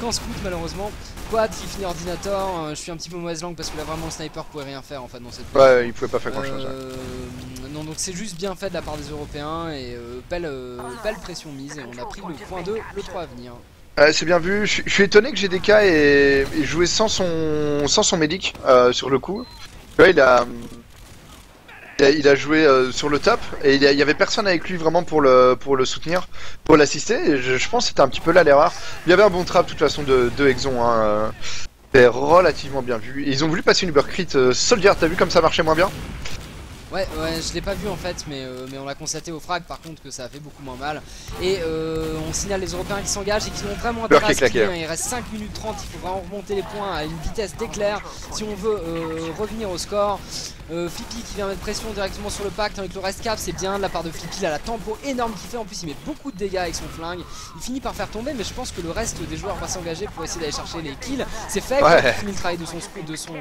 quand scout malheureusement. Quad qui finit ordinateur, je suis un petit peu mauvaise langue parce que là vraiment le sniper pouvait rien faire en fait dans cette place. Ouais, il pouvait pas faire grand chose. Non, donc c'est juste bien fait de la part des Européens, et belle pression mise, et on a pris le point 2, le 3 à venir. C'est bien vu, je suis étonné que GDK ait joué sans son médic sur le coup. Ouais, il a joué sur le top et il y avait personne avec lui vraiment pour le soutenir, pour l'assister. Je pense que c'était un petit peu là l'erreur. Il y avait un bon trap de toute façon de Exon, hein. C'est relativement bien vu. Et ils ont voulu passer une ubercrit soldier, t'as vu comme ça marchait moins bien? Ouais, je l'ai pas vu en fait, mais on l'a constaté au frag par contre que ça a fait beaucoup moins mal. Et on signale les Européens qui s'engagent et qui ont vraiment intérêt à se clean, hein. Il reste 5 minutes 30, il faut vraiment remonter les points à une vitesse d'éclair si on veut revenir au score. Flippy qui vient mettre pression directement sur le pacte avec le rest cap, c'est bien de la part de Flippy, là la tempo énorme qu'il fait, en plus il met beaucoup de dégâts avec son flingue, il finit par faire tomber, mais je pense que le reste des joueurs va s'engager pour essayer d'aller chercher les kills, c'est fait, il finit le travail de son scout, de son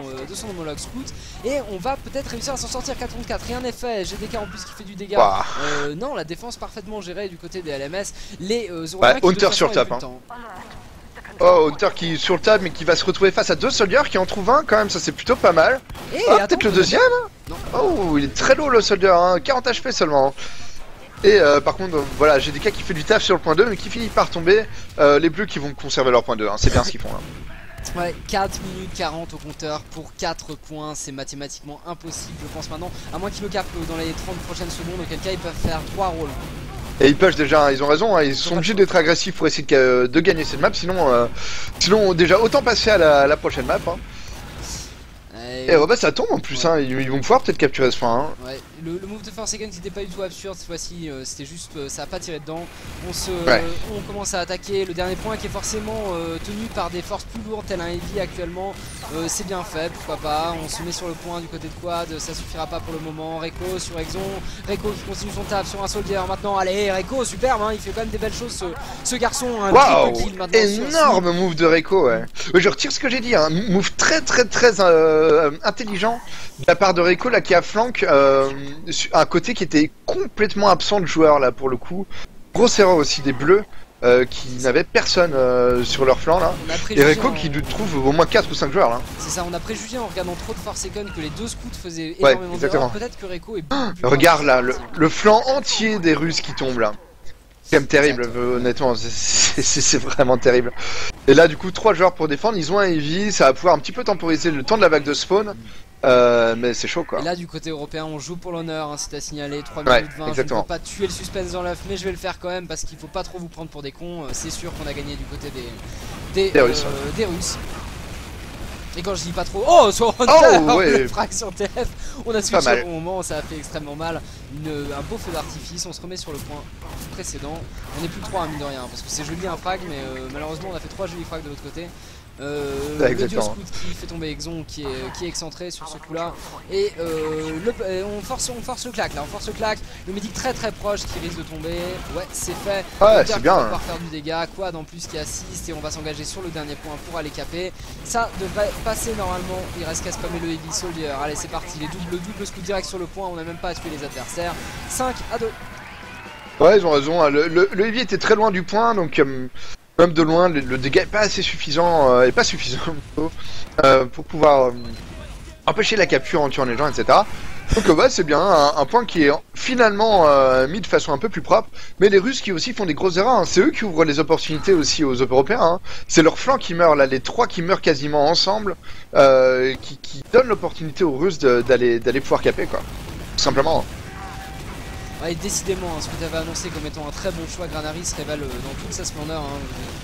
homologue scout, et on va peut-être réussir à s'en sortir 4 contre 4, rien n'est fait, GDK en plus qui fait du dégât, non, la défense parfaitement gérée du côté des LMS, les Européens qui Hunter sur le tap, hein. Oh, Hunter qui est sur le table mais qui va se retrouver face à 2 soldiers qui en trouvent un quand même, ça c'est plutôt pas mal. Hey, oh, peut-être le deuxième non. Oh, il est très lourd le soldier, hein, 40 HP seulement. Et par contre, voilà, GDK qui fait du taf sur le point 2 mais qui finit par tomber. Les bleus qui vont conserver leur point 2, hein, c'est bien ce qu'ils font là. Ouais, 4 minutes 40 au compteur pour 4 points, c'est mathématiquement impossible je pense maintenant, à moins qu'ils le capent dans les 30 prochaines secondes, auquel cas ils peuvent faire 3 rôles. Et ils pushent déjà, hein, ils ont raison, hein, ils sont obligés d'être agressifs pour essayer de gagner cette map, sinon déjà autant passer à la prochaine map. Hein. Et ouais, bah ça tombe en plus, ouais. Hein, ils vont pouvoir peut-être capturer ce point. Hein. Ouais, le move de Forsaken c'était pas du tout absurde cette fois-ci, c'était juste ça a pas tiré dedans. On commence à attaquer le dernier point qui est forcément tenu par des forces plus lourdes tel un heavy actuellement. C'est bien fait, pourquoi pas. On se met sur le point du côté de Quad, ça suffira pas pour le moment. Reko sur Exon, Reko qui continue son taf sur un soldier maintenant. Allez, Reko, superbe, hein, il fait quand même des belles choses ce garçon. Hein, wow, kill maintenant, énorme move de Reko, ouais. Je retire ce que j'ai dit, hein, move très intelligent de la part de Reko là qui a flank un côté qui était complètement absent de joueur là pour le coup. Grosse erreur aussi des bleus qui n'avaient personne sur leur flanc là. Et Reko qui trouve au moins 4 ou 5 joueurs là. C'est ça, on a préjugé en regardant trop de Forsaken que les deux scouts faisaient énormément d'erreurs. Peut-être que Reko est beaucoup plus regarde là le flanc entier des Russes qui tombe là. C'est quand même terrible, honnêtement, c'est vraiment terrible. Et là du coup 3 joueurs pour défendre, ils ont un heavy, ça va pouvoir un petit peu temporiser le temps de la vague de spawn, mais c'est chaud quoi. Et là du côté européen on joue pour l'honneur, hein, c'est à signaler, 3 minutes 20, exactement. Je ne peux pas tuer le suspense dans l'œuf, mais je vais le faire quand même parce qu'il faut pas trop vous prendre pour des cons, c'est sûr qu'on a gagné du côté des Russes. Et quand je dis pas trop, oh, sur Hunter, le frag sur TF, on a switché au moment, ça a fait extrêmement mal, un beau feu d'artifice, on se remet sur le point précédent, on n'est plus 3 à mine de rien, parce que c'est joli un frag, mais malheureusement on a fait 3 jolis frags de l'autre côté. Le dieu scout qui fait tomber Exon qui est excentré sur ce coup là et on force le claque là, on force le claque, le médic très proche qui risque de tomber, ouais c'est fait, c'est bien, on va pouvoir faire du dégât, Quad en plus qui assiste et on va s'engager sur le dernier point pour aller caper, ça devrait passer normalement, il reste qu'à spammer le heavy soldier, allez c'est parti, les doubles scout direct sur le point, on n'a même pas à tuer les adversaires, 5 à 2. Ouais, ils ont raison, hein. Le heavy était très loin du point, donc même de loin, le dégât n'est pas assez suffisant, pour pouvoir empêcher la capture en tuant les gens, etc. Donc bah, c'est bien, hein, un point qui est finalement mis de façon un peu plus propre, mais les Russes qui aussi font des grosses erreurs, hein. C'est eux qui ouvrent les opportunités aussi aux Européens, hein. C'est leur flanc qui meurt, là, les trois qui meurent quasiment ensemble, qui donnent l'opportunité aux Russes d'aller pouvoir caper, quoi, tout simplement. Ouais, et décidément, hein, ce que tu avais annoncé comme étant un très bon choix, Granary se révèle dans toute sa splendeur, hein,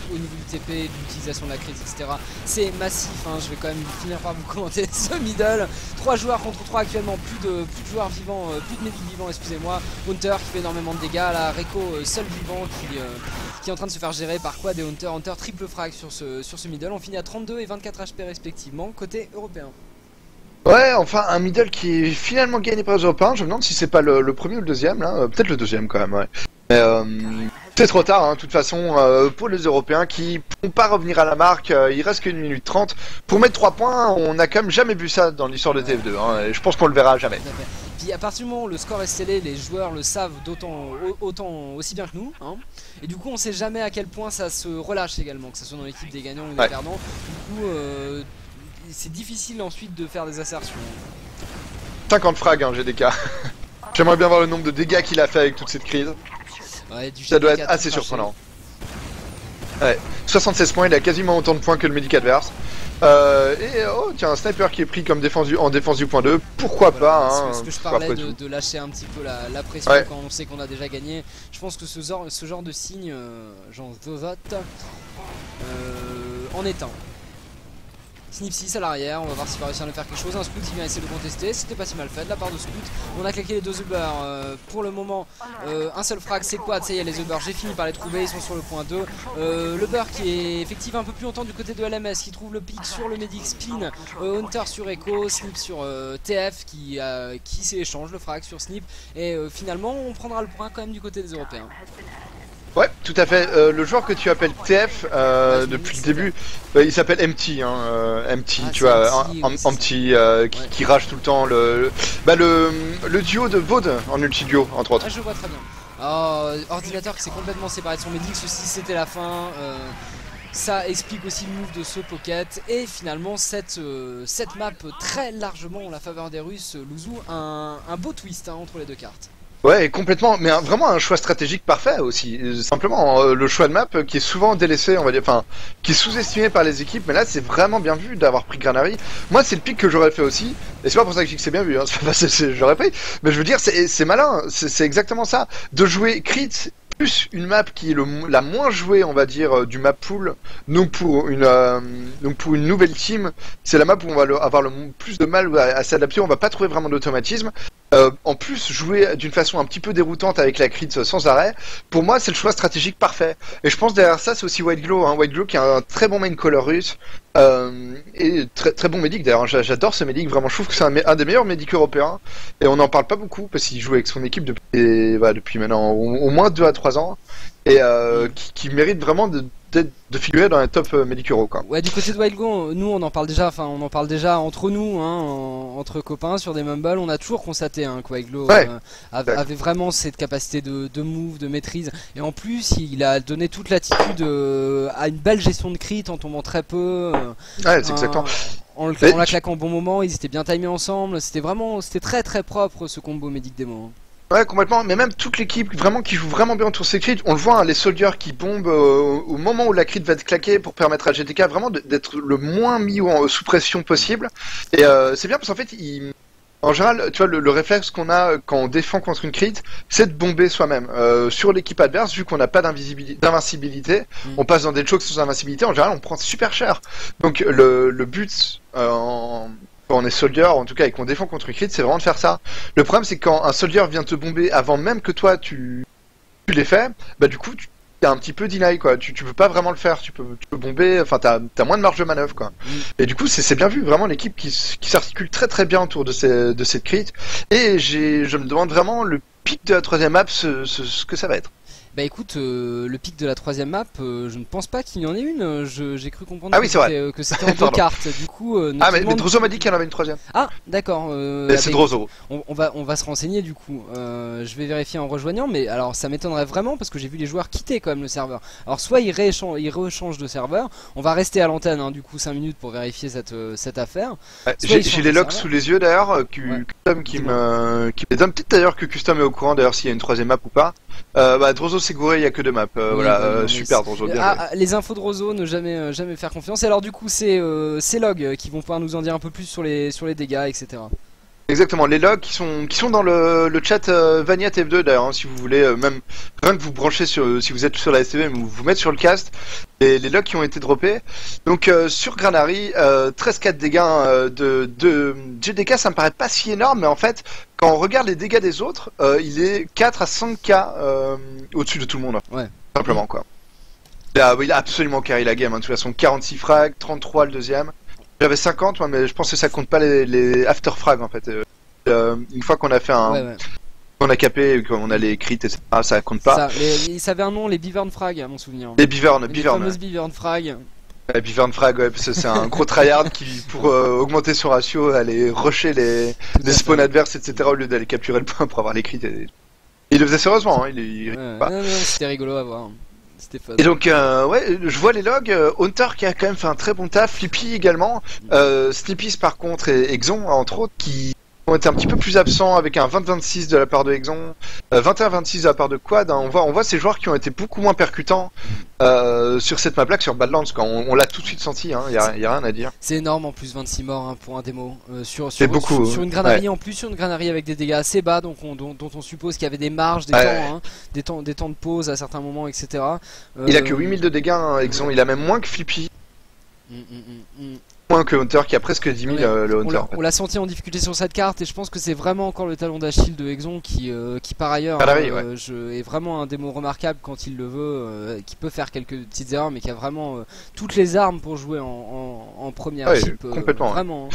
au niveau du TP, de l'utilisation de la crise, etc. C'est massif, hein, je vais quand même finir par vous commenter ce middle. 3 joueurs contre 3 actuellement, plus de joueurs vivants, plus de médics vivants, excusez-moi. Hunter qui fait énormément de dégâts, là, Reko, seul vivant qui est en train de se faire gérer par Quad et Hunter. Hunter triple frag sur ce middle, on finit à 32 et 24 HP respectivement, côté européen. Ouais, enfin un middle qui est finalement gagné par les Européens, je me demande si c'est pas le premier ou le deuxième, là, peut-être le deuxième quand même, ouais. Mais c'est trop tard, hein, de toute façon, pour les Européens qui ne vont pas revenir à la marque, il reste qu'une minute 30. Pour mettre 3 points, on n'a quand même jamais vu ça dans l'histoire de TF2, hein, et je pense qu'on le verra jamais. Puis à partir du moment où le score est scellé, les joueurs le savent d'autant aussi bien que nous, hein. Et du coup on sait jamais à quel point ça se relâche également, que ce soit dans l'équipe des gagnants ou des perdants. Du coup, c'est difficile ensuite de faire des assertions. 50 frags, hein, GDK. J'aimerais bien voir le nombre de dégâts qu'il a fait avec toute cette crise. Ouais, ça doit être assez surprenant. Ouais, 76 points, il a quasiment autant de points que le médic adverse. Et oh tiens, un sniper qui est pris comme en défense du point 2, pourquoi voilà, pas, hein, parce que je parlais de lâcher un petit peu la pression, ouais, quand on sait qu'on a déjà gagné. Je pense que ce genre de signe, genre Zozat, en est un. Snip 6 à l'arrière, on va voir s'il va réussir à nous faire quelque chose. Un scout qui vient essayer de contester, c'était pas si mal fait de la part de scout. On a claqué les deux Uber. Pour le moment, un seul frag, c'est Quad, ça y est, les Uber, j'ai fini par les trouver, ils sont sur le point 2. L'Uber qui est effectivement un peu plus longtemps du côté de LMS, qui trouve le pic sur le Medic, Spin, Hunter sur Echo, Snip sur TF qui s'échange le frag sur Snip. Et finalement, on prendra le point quand même du côté des Européens. Ouais, tout à fait. Le joueur que tu appelles TF depuis le début, il s'appelle MT, hein, MT, ah, tu vois, MT, qui rage tout le temps le duo de Vaude en ulti-duo, entre autres. Ah, je vois très bien. Oh, Ordinateur qui s'est complètement séparé de son Medic, ceci c'était la fin. Ça explique aussi le move de ce pocket. Et finalement, cette map très largement en la faveur des Russes, Luzzu, un beau twist, hein, entre les deux cartes. Ouais, complètement, mais vraiment un choix stratégique parfait aussi. Simplement, le choix de map qui est souvent délaissé, on va dire, enfin, qui est sous-estimé par les équipes, mais là c'est vraiment bien vu d'avoir pris Granary. Moi c'est le pic que j'aurais fait aussi, et c'est pas pour ça que je dis que c'est bien vu, hein, c'est pas que j'aurais pris, mais je veux dire, c'est malin, c'est exactement ça. De jouer crit, plus une map qui est la moins jouée, on va dire, du map pool, donc pour une nouvelle team, c'est la map où on va avoir le plus de mal à s'adapter, on va pas trouver vraiment d'automatisme. En plus, jouer d'une façon un petit peu déroutante avec la crit sans arrêt, pour moi c'est le choix stratégique parfait. Et je pense derrière ça c'est aussi White Glow, hein. White Glow qui est un très bon main caller russe, et très, très bon médic d'ailleurs. J'adore ce médic, vraiment je trouve que c'est un des meilleurs médics européens. Et on n'en parle pas beaucoup parce qu'il joue avec son équipe depuis maintenant au moins 2 à 3 ans. Et qui mérite vraiment de figurer dans les top médic euro, quoi. Ouais, du côté de Wild Go, nous on en parle déjà entre nous, hein, entre copains sur des mumbles, on a toujours constaté, hein, que White Glow, ouais, avait vraiment cette capacité de move, de maîtrise, et en plus il a donné toute l'attitude à une belle gestion de crit en tombant très peu, ouais, c'est exactement. En la claquant au bon moment, ils étaient bien timés ensemble, c'était très très propre ce combo médic démo. Ouais, complètement, mais même toute l'équipe vraiment qui joue vraiment bien autour de ses crits, on le voit, hein, les soldiers qui bombent au moment où la crit va être claquée pour permettre à GDK vraiment d'être le moins mis sous pression possible. Et c'est bien parce qu'en fait, en général, tu vois, le réflexe qu'on a quand on défend contre une crit, c'est de bomber soi-même. Sur l'équipe adverse, vu qu'on n'a pas d'invincibilité, on passe dans des chokes sans invincibilité, en général on prend super cher. Donc le but quand on est soldier, en tout cas, et qu'on défend contre une crit, c'est vraiment de faire ça. Le problème, c'est quand un soldier vient te bomber avant même que toi tu l'aies fait, bah du coup, tu as un petit peu deny, quoi. Tu peux pas vraiment le faire, tu peux bomber, enfin, t'as moins de marge de manœuvre, quoi. Et du coup, c'est bien vu, vraiment, l'équipe qui s'articule très très bien autour de cette crit. Et je me demande vraiment le pic de la troisième map, ce que ça va être. Bah écoute, le pic de la troisième map, je ne pense pas qu'il y en ait une. J'ai cru comprendre que c'était en deux cartes. Du coup, mais Drozo m'a dit qu'il y en avait une troisième. Ah d'accord. C'est Drozo. On va se renseigner du coup. Je vais vérifier en rejoignant, mais alors ça m'étonnerait vraiment parce que j'ai vu les joueurs quitter quand même le serveur. Alors soit ils rééchangent de serveur. On va rester à l'antenne hein, du coup 5 minutes pour vérifier cette affaire. J'ai les logs sous les yeux d'ailleurs, Custom qui me donne peut-être d'ailleurs que Custom est au courant d'ailleurs s'il y a une troisième map ou pas. Drozo s'est gouré, il y a que deux maps. Super Drozo. Les infos de Drozo, ne jamais faire confiance. Et alors du coup c'est ces logs qui vont pouvoir nous en dire un peu plus sur les dégâts, etc. Exactement, les logs qui sont dans le chat Vanilla TF2 d'ailleurs, hein, si vous voulez, même rien que vous branchez si vous êtes sur la STV, vous vous mettez sur le cast, les logs qui ont été droppés. Donc sur Granary, 13-4 dégâts de GDK, ça me paraît pas si énorme, mais en fait, quand on regarde les dégâts des autres, il est 4 à 5K au-dessus de tout le monde. Ouais. Simplement quoi. Il a absolument carré la game, hein, de toute façon, 46 frags, 33 le deuxième. J'avais 50, ouais, mais je pense que ça compte pas les after frags en fait. Une fois qu'on a fait qu'on a capé, qu'on a les crits, etc., ça compte pas. Ça avait un nom, les Beavern frags à mon souvenir. Les Beavern, Beavern frag. Les Beavern frag, ouais, parce que c'est un gros tryhard qui, pour augmenter son ratio, allait rusher les spawns adverses, etc., au lieu d'aller capturer le point pour avoir les crits. Il le faisait sérieusement, hein, c'était rigolo à voir. Et donc, ouais, je vois les logs. Hunter qui a quand même fait un très bon taf, Flippy également, Snippies par contre et Exon entre autres qui ont été un petit peu plus absents avec un 20-26 de la part de Exon, 21-26 de la part de Quad. Hein. On voit ces joueurs qui ont été beaucoup moins percutants sur cette map là que sur Badlands. On l'a tout de suite senti, hein, y a rien à dire. C'est énorme en plus, 26 morts hein, pour un démo. Sur une Granary, ouais. En plus, sur une Granary avec des dégâts assez bas, donc dont on suppose qu'il y avait des marges, des temps de pause à certains moments, etc. Il a que 8000 de dégâts, hein, Exon, il a même moins que Flippy. Moins que Hunter qui a presque 10 000 le Hunter. On l'a senti en difficulté sur cette carte et je pense que c'est vraiment encore le talon d'Achille de Exon qui par ailleurs est vraiment un démo remarquable quand il le veut, qui peut faire quelques petites erreurs mais qui a vraiment toutes les armes pour jouer en première chip, complètement, vraiment.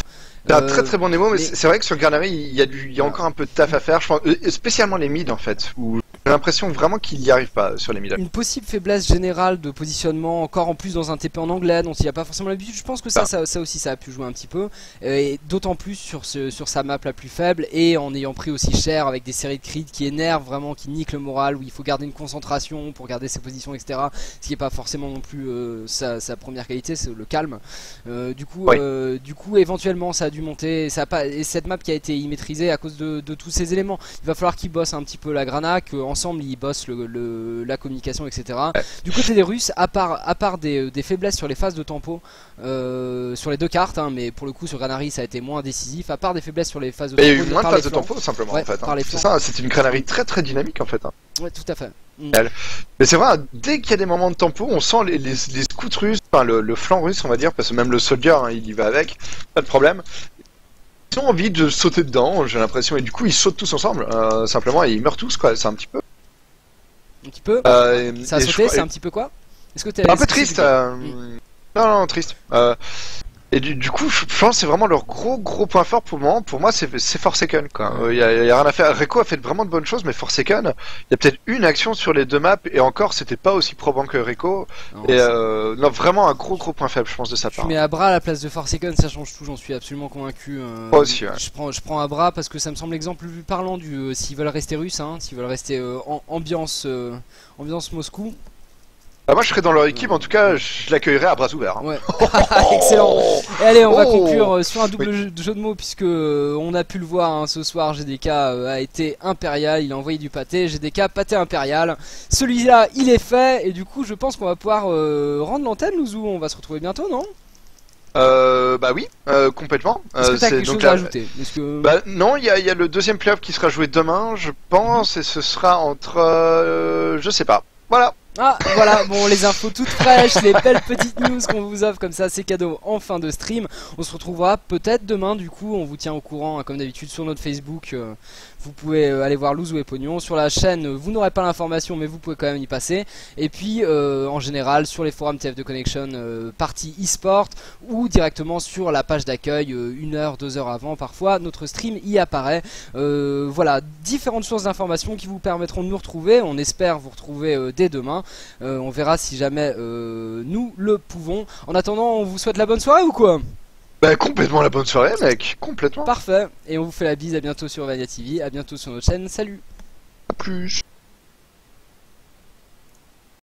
C'est un très très bon démo mais c'est vrai que sur Granary il y a encore un peu de taf à faire, je pense, spécialement les mid en fait où j'ai l'impression vraiment qu'il n'y arrive pas sur les mid. Une possible faiblesse générale de positionnement, encore en plus dans un TP en anglais dont il n'y a pas forcément l'habitude, je pense que ça aussi ça a pu jouer un petit peu, et d'autant plus sur sa map la plus faible et en ayant pris aussi cher avec des séries de crits qui énervent vraiment, qui niquent le moral, où il faut garder une concentration pour garder ses positions, etc. Ce qui n'est pas forcément non plus sa première qualité, c'est le calme. Du coup éventuellement ça a dû monter, et cette map qui a été immaîtrisée à cause de tous ces éléments. Il va falloir qu'ils bossent un petit peu la Grana, ensemble ils bossent la communication, etc. Du côté des Russes, à part des faiblesses sur les phases de tempo, sur les deux cartes, hein, mais pour le coup sur Granary ça a été moins décisif, à part des faiblesses sur les phases de tempo. Il y a eu moins de phases de tempo simplement en fait. Hein. C'est ça, c'est une Granary très très dynamique en fait. Hein. Ouais, tout à fait. Mais c'est vrai, dès qu'il y a des moments de tempo, on sent les scouts russes, enfin le flanc russe on va dire, parce que même le soldier hein, il y va avec, pas de problème. Ils ont envie de sauter dedans, j'ai l'impression, et du coup ils sautent tous ensemble, simplement, et ils meurent tous quoi, c'est un petit peu. Un petit peu ça a sauté, c'est un petit peu quoi. Est-ce que t'es un peu triste Non, triste. Et du coup, je pense que c'est vraiment leur gros point fort pour le moment. Pour moi, c'est Forsaken, quoi. Y a rien à faire. Reko a fait vraiment de bonnes choses, mais Forsaken, il y a peut-être une action sur les deux maps, et encore, c'était pas aussi probant que Reko. Non, vraiment un gros point faible, je pense, de sa part. Mais Abra à la place de Forsaken, ça change tout, j'en suis absolument convaincu. Moi aussi, ouais. Je prends Abra parce que ça me semble l'exemple le plus parlant du. S'ils veulent rester russes, hein, s'ils veulent rester ambiance Moscou. Bah moi je serai dans leur équipe, en tout cas je l'accueillerai à bras ouverts. Hein. Ouais. Excellent. Et allez, on va conclure sur un double jeu de mots puisque on a pu le voir hein, ce soir. GDK a été impérial, il a envoyé du pâté. GDK pâté impérial. Celui-là il est fait et du coup je pense qu'on va pouvoir rendre l'antenne, Luzzu. On va se retrouver bientôt, non? Bah oui, complètement. Est-ce que t'as quelque chose à ajouter? Bah non, il y a le deuxième playoff qui sera joué demain, je pense, et ce sera entre, je sais pas. Voilà. Ah voilà, bon, les infos toutes fraîches, les belles petites news qu'on vous offre comme ça, c'est cadeau en fin de stream. On se retrouvera peut-être demain, du coup on vous tient au courant hein, comme d'habitude sur notre Facebook. vous pouvez aller voir Luzzu et Pognon. Sur la chaîne, vous n'aurez pas l'information, mais vous pouvez quand même y passer. Et puis, en général, sur les forums TF2 Connection, partie e-sport, ou directement sur la page d'accueil, une heure, 2 heures avant parfois, notre stream y apparaît. Voilà, différentes sources d'informations qui vous permettront de nous retrouver. On espère vous retrouver dès demain. On verra si jamais nous le pouvons. En attendant, on vous souhaite la bonne soirée ou quoi ? Bah complètement la bonne soirée mec, complètement. Parfait, et on vous fait la bise, à bientôt sur Vanilla TV, à bientôt sur notre chaîne, salut. A plus.